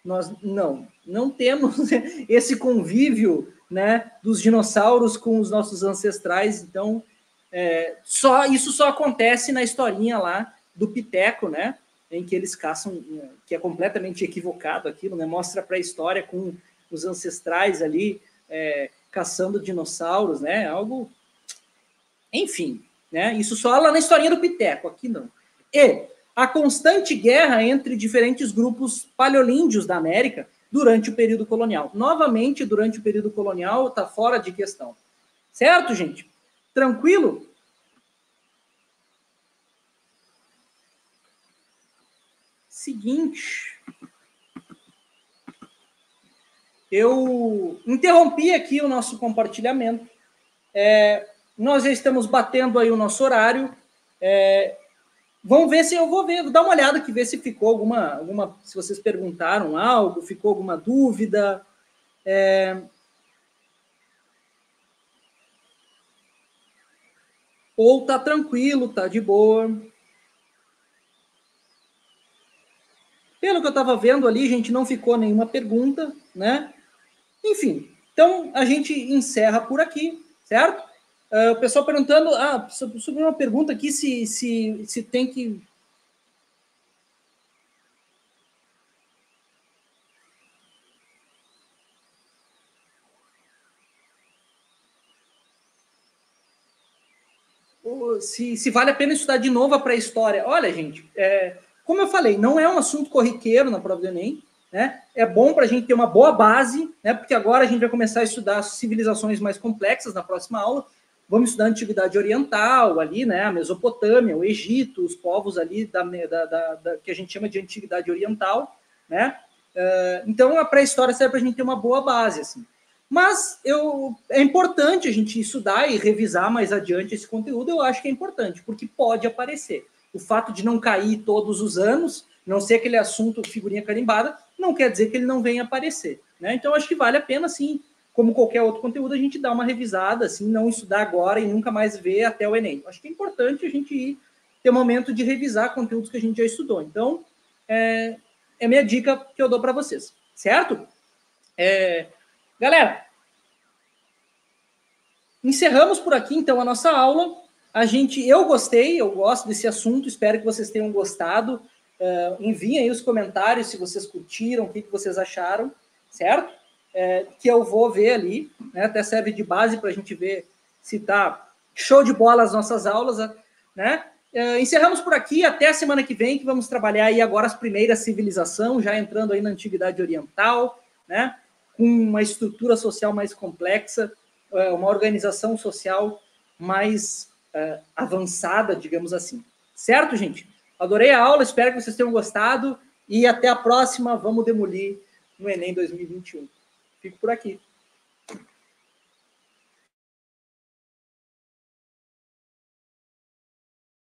Nós não, não temos esse convívio, né, dos dinossauros com os nossos ancestrais, então é, só, isso só acontece na historinha lá do Piteco, né, em que eles caçam, que é completamente equivocado aquilo, né, mostra a pré-história com os ancestrais ali é, caçando dinossauros, né, algo... Enfim, né, isso só lá na historinha do Piteco, aqui não. E... a constante guerra entre diferentes grupos paleolíndios da América durante o período colonial. Novamente, durante o período colonial, está fora de questão. Certo, gente? Tranquilo? Seguinte. Eu interrompi aqui o nosso compartilhamento. É, nós já estamos batendo aí o nosso horário. É, Vamos ver se eu vou ver, vou dar uma olhada aqui, ver se ficou alguma, alguma, se vocês perguntaram algo, ficou alguma dúvida. É... Ou tá tranquilo, tá de boa. Pelo que eu estava vendo ali, gente, não ficou nenhuma pergunta, né? Enfim, então a gente encerra por aqui, certo? Uh, o pessoal perguntando, ah, sobre uma pergunta aqui, se, se, se tem que... Se, se vale a pena estudar de novo a pré-história. Olha, gente, é, como eu falei, não é um assunto corriqueiro na prova do Enem, né? É bom para a gente ter uma boa base, né? Porque agora a gente vai começar a estudar civilizações mais complexas na próxima aula. Vamos estudar a Antiguidade Oriental, ali, né, a Mesopotâmia, o Egito, os povos ali da, da, da, da, que a gente chama de Antiguidade Oriental, né? Uh, então, a pré-história serve para a gente ter uma boa base, assim. Mas eu, é importante a gente estudar e revisar mais adiante esse conteúdo, eu acho que é importante, porque pode aparecer. O fato de não cair todos os anos, não ser aquele assunto figurinha carimbada, não quer dizer que ele não venha aparecer, né? Então, acho que vale a pena, sim, como qualquer outro conteúdo, a gente dá uma revisada, assim, não estudar agora e nunca mais ver até o Enem. Acho que é importante a gente ir, ter um momento de revisar conteúdos que a gente já estudou. Então, é, é minha dica que eu dou para vocês, certo? É, galera, encerramos por aqui, então, a nossa aula. A gente, eu gostei, eu gosto desse assunto, espero que vocês tenham gostado. Uh, enviem aí os comentários se vocês curtiram, o que, que vocês acharam, certo? É, que eu vou ver ali, né? Até serve de base para a gente ver se tá show de bola as nossas aulas, né? É, encerramos por aqui, até a semana que vem, que vamos trabalhar aí agora as primeiras civilizações, já entrando aí na Antiguidade Oriental, né? Com uma estrutura social mais complexa, uma organização social mais uh, avançada, digamos assim. Certo, gente? Adorei a aula, espero que vocês tenham gostado e até a próxima. Vamos demolir no Enem dois mil e vinte e um. Fico por aqui.